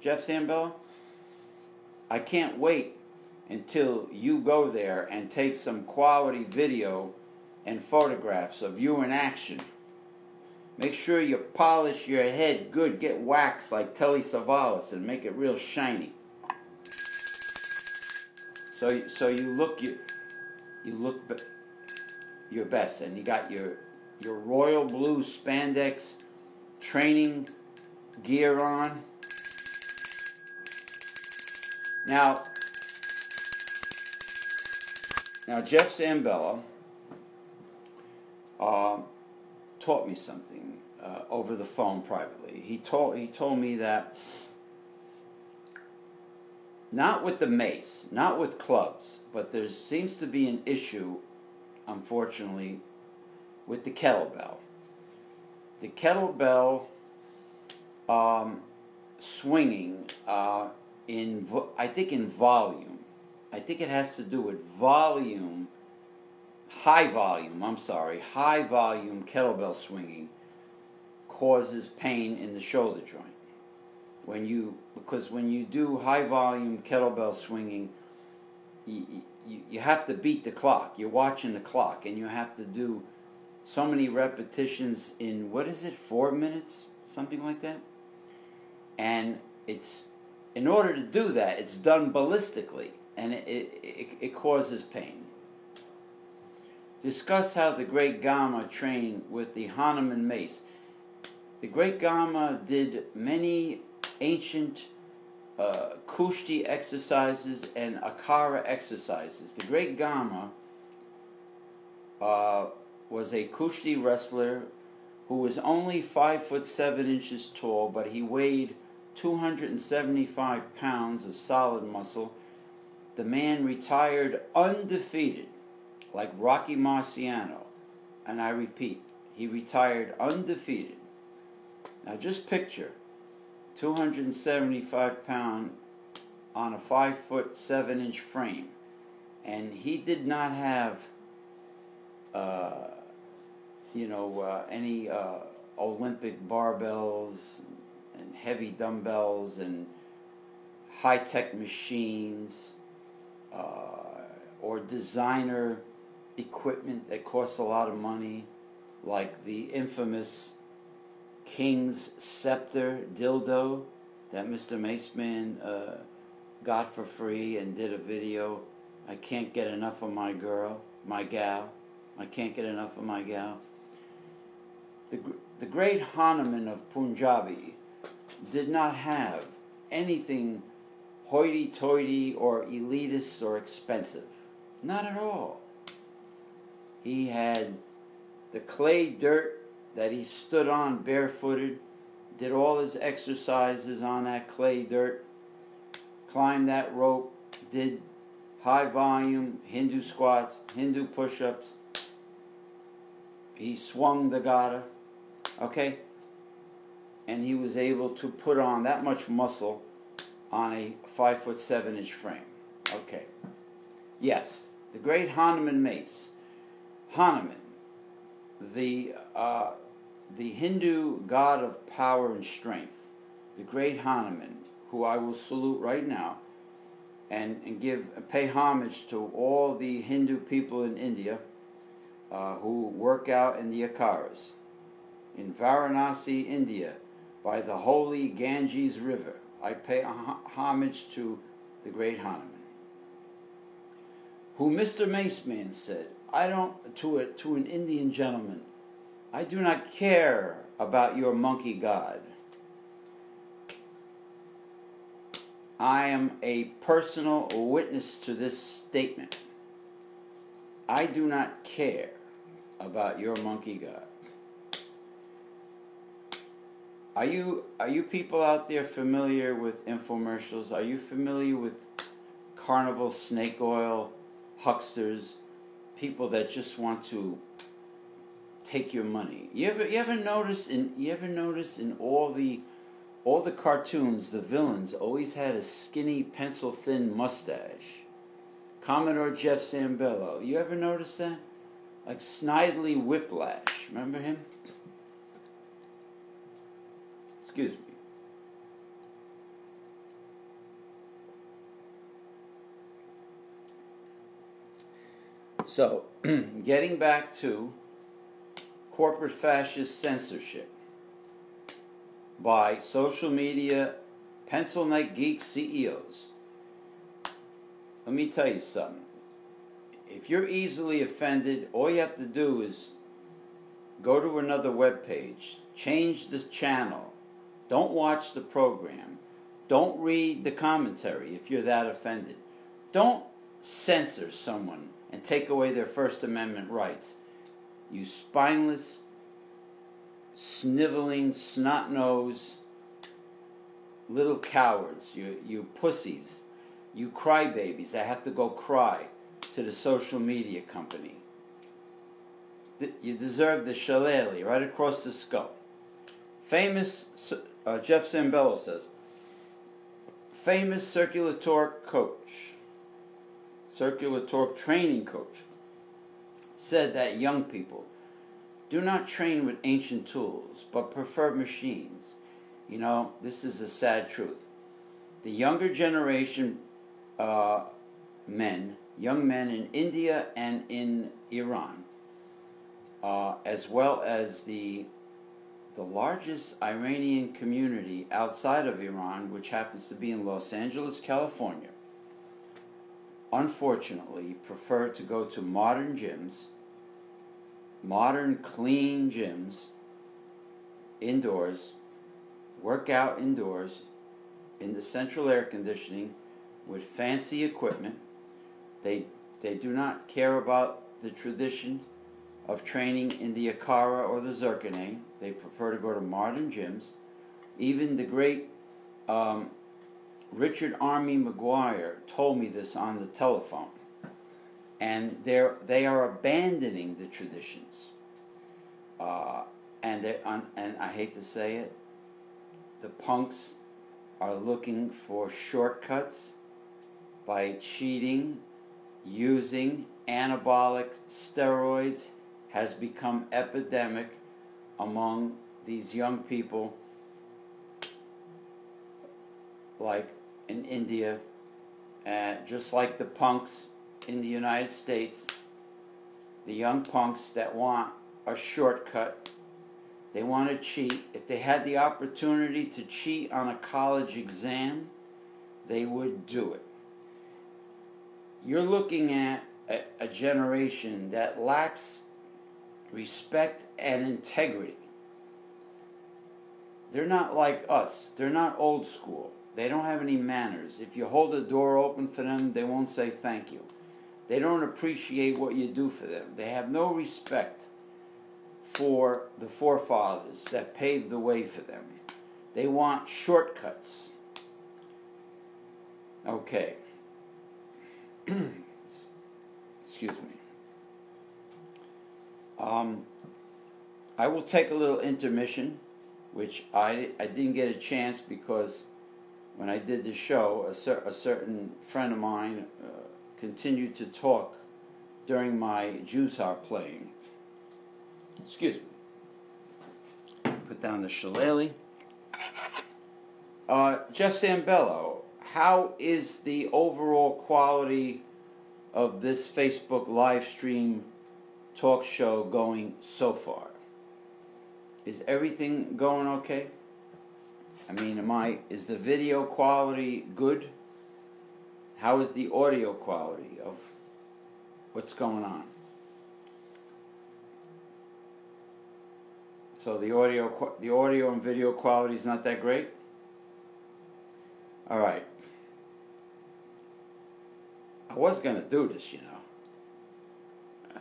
Jeff Zambello. I can't wait until you go there and take some quality video and photographs of you in action. Make sure you polish your head good, get wax like Telly Savalas and make it real shiny. So, so you look you, you look be, your best, and you got your your royal blue spandex training gear on. Now, now Jeff Zambello uh, taught me something uh, over the phone privately. He told he told me that. Not with the mace, not with clubs, but there seems to be an issue, unfortunately, with the kettlebell. The kettlebell um, swinging, uh, in vo I think in volume. I think it has to do with volume, high volume, I'm sorry, high volume kettlebell swinging causes pain in the shoulder joint. When you, because when you do high volume kettlebell swinging, you, you, you have to beat the clock. You're watching the clock, and you have to do so many repetitions in, what is it, four minutes? Something like that. And it's, in order to do that, it's done ballistically, and it, it, it, it causes pain. Discuss how the Great Gama trained with the Hanuman mace. The Great Gama did many ancient uh, Kushti exercises and Akara exercises. The Great Gama uh, was a Kushti wrestler who was only five foot seven inches tall, but he weighed two hundred seventy-five pounds of solid muscle. The man retired undefeated, like Rocky Marciano, and I repeat, he retired undefeated. Now just picture two hundred seventy-five pound on a five foot seven inch frame, and he did not have, uh, you know, uh, any uh, Olympic barbells and heavy dumbbells and high tech machines uh, or designer equipment that costs a lot of money, like the infamous King's Scepter dildo that Mister Maceman uh, got for free and did a video. I can't get enough of my girl, my gal. I can't get enough of my gal. The, the great Hanuman of Punjabi did not have anything hoity-toity or elitist or expensive. Not at all. He had the clay dirt that he stood on barefooted, did all his exercises on that clay dirt, climbed that rope, did high volume Hindu squats, Hindu push-ups. He swung the gada, okay? And he was able to put on that much muscle on a five foot seven inch frame. Okay. Yes, the great Hanuman Mace. Hanuman, the, uh, the Hindu god of power and strength, the great Hanuman, who I will salute right now and, and give pay homage to all the Hindu people in India uh, who work out in the Akaras, in Varanasi, India, by the holy Ganges River. I pay homage to the great Hanuman, who Mister Maceman said, I don't, to, a, to an Indian gentleman, I do not care about your monkey god. I am a personal witness to this statement. I do not care about your monkey god. Are you, are you people out there familiar with infomercials? Are you familiar with carnival snake oil hucksters, people that just want to take your money? You ever you ever notice in you ever notice in all the all the cartoons, the villains always had a skinny, pencil thin mustache. Commodore Jeff Zambello. You ever notice that? Like Snidely Whiplash. Remember him? Excuse me. So, getting back to corporate fascist censorship by social media pencil neck geek C E Os. Let me tell you something. If you're easily offended, all you have to do is go to another web page, change the channel. Don't watch the program. Don't read the commentary if you're that offended. Don't censor someone and take away their First Amendment rights. You spineless, sniveling, snot-nosed little cowards. You, you pussies. You crybabies that have to go cry to the social media company. You deserve the shillelagh right across the skull. Famous... Uh, Jeff Zambello says, famous circular torque coach, circular torque training coach, said that young people do not train with ancient tools, but prefer machines. You know, this is a sad truth. The younger generation uh, men, young men in India and in Iran, uh, as well as the The largest Iranian community outside of Iran, which happens to be in Los Angeles, California, unfortunately prefer to go to modern gyms, modern clean gyms, indoors, work out indoors, in the central air conditioning, with fancy equipment. They, they do not care about the tradition of training in the Akara or the Zircone. They prefer to go to modern gyms. Even the great um, Richard Arming Maguire told me this on the telephone. And they're, they are abandoning the traditions. Uh, and, um, and I hate to say it, the punks are looking for shortcuts by cheating, using anabolic steroids. Has become epidemic among these young people, like in India, and uh, just like the punks in the United States, the young punks that want a shortcut, they want to cheat. If they had the opportunity to cheat on a college exam, they would do it. You're looking at a, a generation that lacks respect and integrity. They're not like us. They're not old school. They don't have any manners. If you hold the door open for them, they won't say thank you. They don't appreciate what you do for them. They have no respect for the forefathers that paved the way for them. They want shortcuts. Okay. Excuse me. Um, I will take a little intermission, which I, I didn't get a chance because when I did the show, a, cer a certain friend of mine uh, continued to talk during my juzhar playing. Excuse me. Put down the shillelagh. Uh, Jeff Zambello, how is the overall quality of this Facebook live stream talk show going so far? Is everything going okay? I mean, am I, is the video quality good? How is the audio quality of what's going on? So the audio, the audio and video quality is not that great? All right. I was going to do this, you know.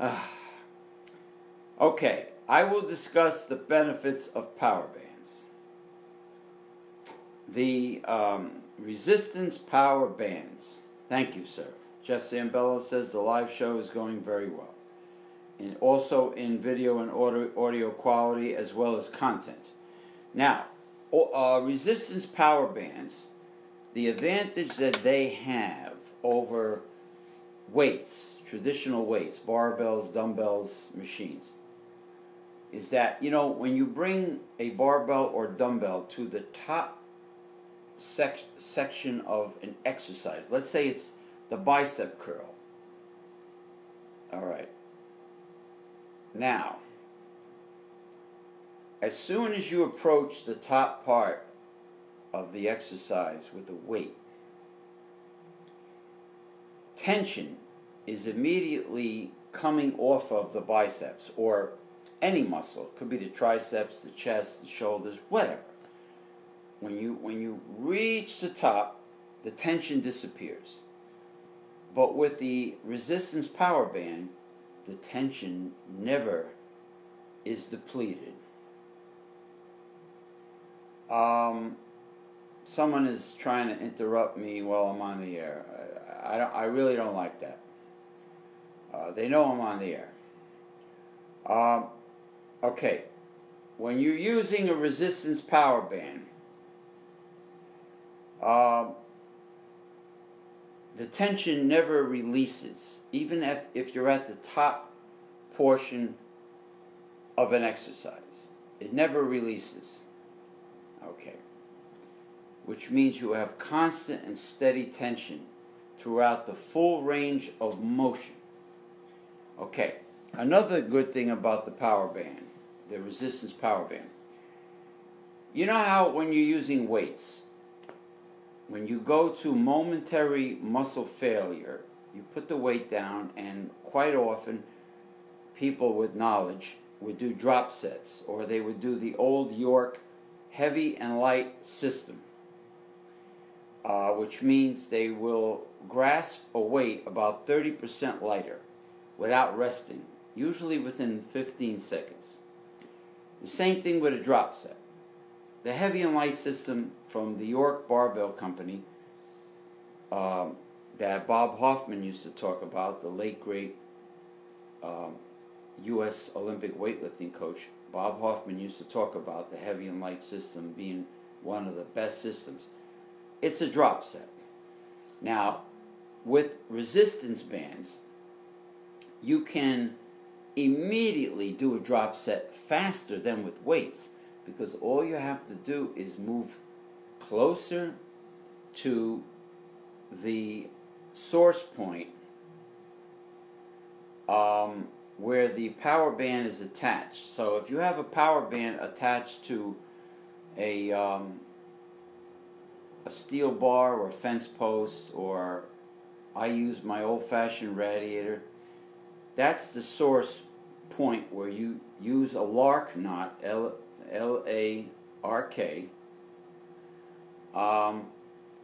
uh, okay. I will discuss the benefits of power bands. The um, resistance power bands. Thank you, sir. Jeff Zambello says the live show is going very well. And also in video and audio, audio quality as well as content. Now, Uh, resistance power bands, the advantage that they have over weights, traditional weights, barbells, dumbbells, machines, is that, you know, when you bring a barbell or dumbbell to the top sec section of an exercise, let's say it's the bicep curl. All right. Now, as soon as you approach the top part of the exercise with a weight, tension is immediately coming off of the biceps or any muscle. It could be the triceps, the chest, the shoulders, whatever. When you, when you reach the top, the tension disappears. But with the resistance power band, the tension never is depleted. Um, someone is trying to interrupt me while I'm on the air. I, I, don't, I really don't like that. Uh, they know I'm on the air. Um, okay. When you're using a resistance power band, uh, the tension never releases, even if, if you're at the top portion of an exercise. It never releases. Okay, which means you have constant and steady tension throughout the full range of motion. Okay, another good thing about the power band, the resistance power band. You know how when you're using weights, when you go to momentary muscle failure, you put the weight down, and quite often people with knowledge would do drop sets, or they would do the old York heavy and light system, uh, which means they will grasp a weight about thirty percent lighter without resting, usually within fifteen seconds. The same thing with a drop set. The heavy and light system from the York Barbell Company um, that Bob Hoffman used to talk about, the late great um, U S Olympic weightlifting coach, Bob Hoffman used to talk about the heavy and light system being one of the best systems. It's a drop set. Now, with resistance bands, you can immediately do a drop set faster than with weights because all you have to do is move closer to the source point um, where the power band is attached. So if you have a power band attached to a, um, a steel bar or a fence post, or I use my old-fashioned radiator, that's the source point where you use a Lark Knot, L A R K, um,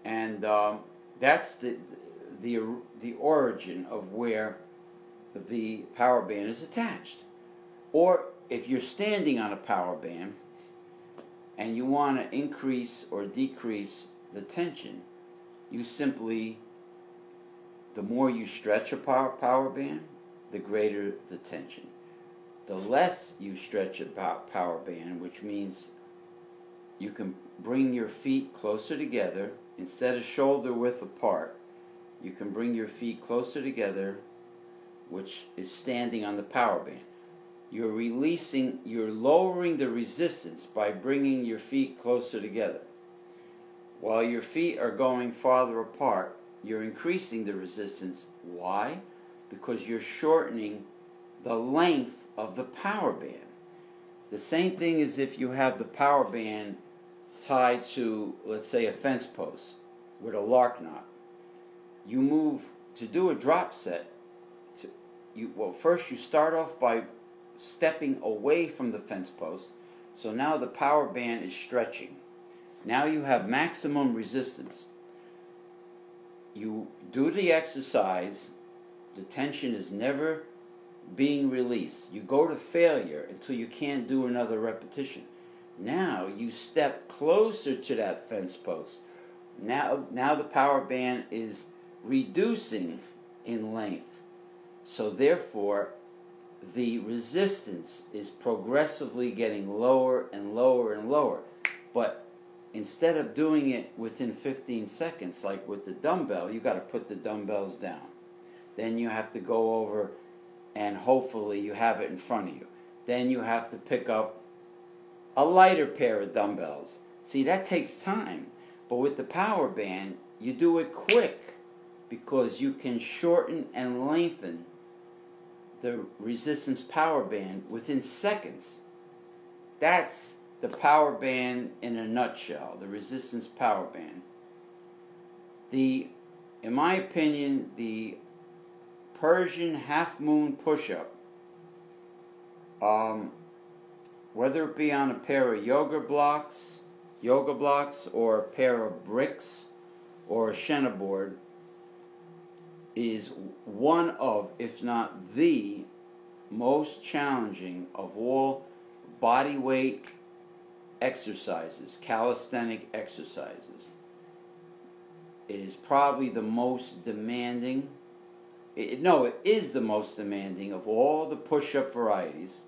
and um, that's the, the, the origin of where the power band is attached. Or if you're standing on a power band and you want to increase or decrease the tension. You simply, the more you stretch a power, power band, the greater the tension. The less you stretch a power band, which means you can bring your feet closer together instead of shoulder width apart. You can bring your feet closer together, which is standing on the power band. You're releasing, you're lowering the resistance by bringing your feet closer together. While your feet are going farther apart, you're increasing the resistance. Why? Because you're shortening the length of the power band. The same thing is if you have the power band tied to, let's say, a fence post with a Lark Knot. You move to do a drop set. To, you, well, first you start off by stepping away from the fence post, so now the power band is stretching. Now you have maximum resistance. You do the exercise, the tension is never being released. You go to failure until you can't do another repetition. Now you step closer to that fence post. Now, now the power band is reducing in length. So therefore, the resistance is progressively getting lower and lower and lower. But instead of doing it within fifteen seconds, like with the dumbbell, you got to put the dumbbells down. Then you have to go over and hopefully you have it in front of you. Then you have to pick up a lighter pair of dumbbells. See, that takes time. But with the power band, you do it quick because you can shorten and lengthen the resistance power band within seconds. That's the power band in a nutshell, the resistance power band. The, in my opinion, the Persian half-moon push-up, um, whether it be on a pair of yoga blocks, yoga blocks or a pair of bricks or a chenna board, is one of, if not the, most challenging of all body weight exercises, calisthenic exercises. It is probably the most demanding, it, no, it is the most demanding of all the push-up varieties,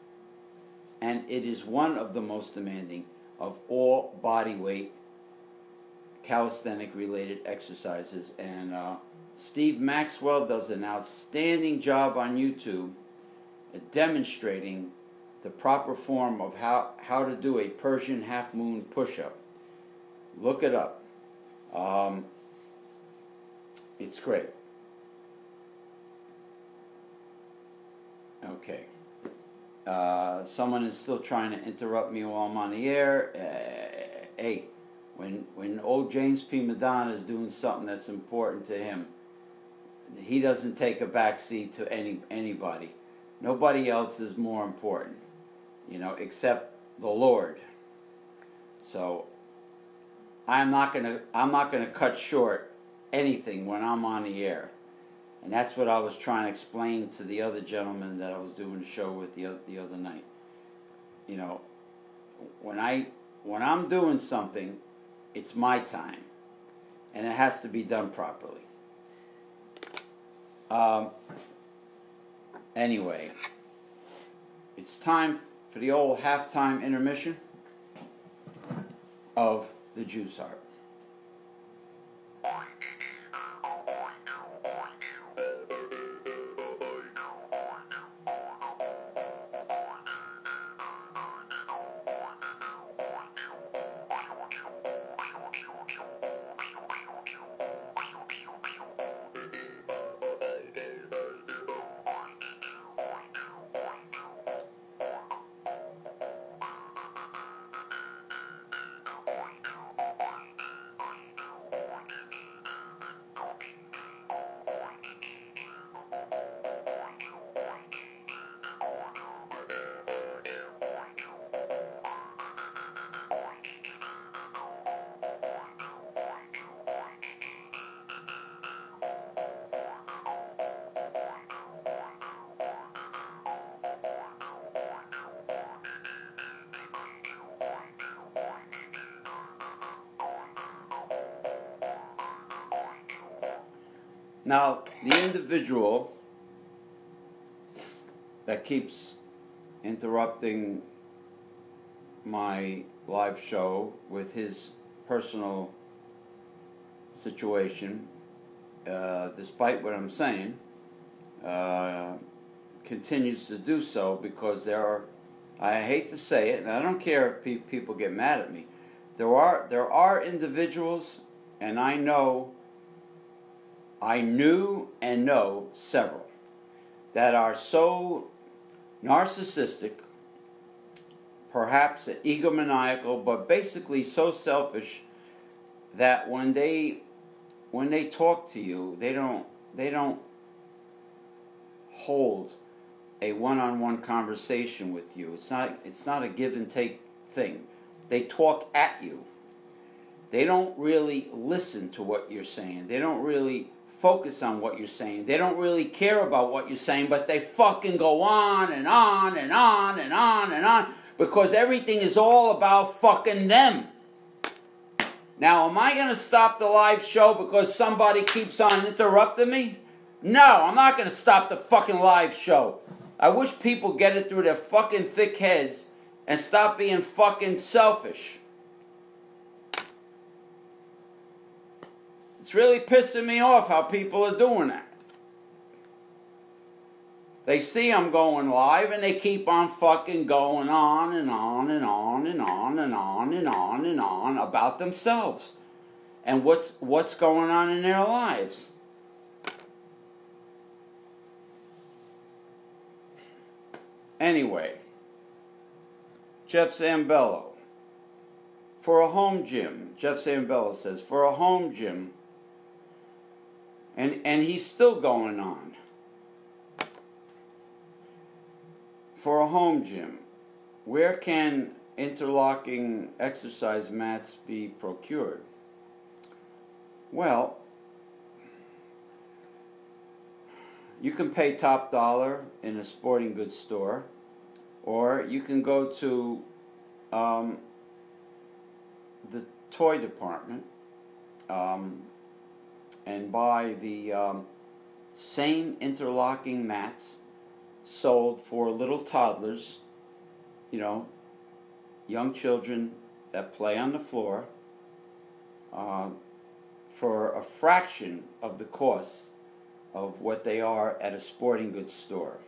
and it is one of the most demanding of all body weight calisthenic-related exercises. And uh, Steve Maxwell does an outstanding job on YouTube demonstrating the proper form of how, how to do a Persian half-moon push-up. Look it up. Um, it's great. Okay. Uh, someone is still trying to interrupt me while I'm on the air. Uh, hey, when, when old James P. Madonna is doing something that's important to him, he doesn't take a backseat to any anybody. Nobody else is more important, you know, except the Lord. So I'm not gonna I'm not gonna cut short anything when I'm on the air, and that's what I was trying to explain to the other gentleman that I was doing the show with the other, the other night. You know, when I when I'm doing something, it's my time, and it has to be done properly. Um. Anyway, it's time for the old halftime intermission of the Juice Heart. Now, the individual that keeps interrupting my live show with his personal situation, uh, despite what I'm saying, uh, continues to do so because there are, I hate to say it, and I don't care if pe people get mad at me, there are, there are individuals, and I know, I knew and know several, that are so narcissistic, perhaps egomaniacal, but basically so selfish that when they when they talk to you, they don't they don't hold a one-on-one conversation with you. It's not it's not a give and take thing. They talk at you. They don't really listen to what you're saying. They don't really focus on what you're saying. They don't really care about what you're saying, but they fucking go on and on and on and on and on because everything is all about fucking them. Now, am I going to stop the live show because somebody keeps on interrupting me? No, I'm not going to stop the fucking live show. I wish people get it through their fucking thick heads and stop being fucking selfish. It's really pissing me off how people are doing that. They see I'm going live and they keep on fucking going on and on and on and on and on and on and on about themselves and what's what's going on in their lives. Anyway, Jeff Zambello. For a home gym, Jeff Zambello says, for a home gym, And, and he's still going on. For a home gym, where can interlocking exercise mats be procured? Well, you can pay top dollar in a sporting goods store, or you can go to um, the toy department, um, and buy the um, same interlocking mats sold for little toddlers, you know, young children that play on the floor, uh, for a fraction of the cost of what they are at a sporting goods store.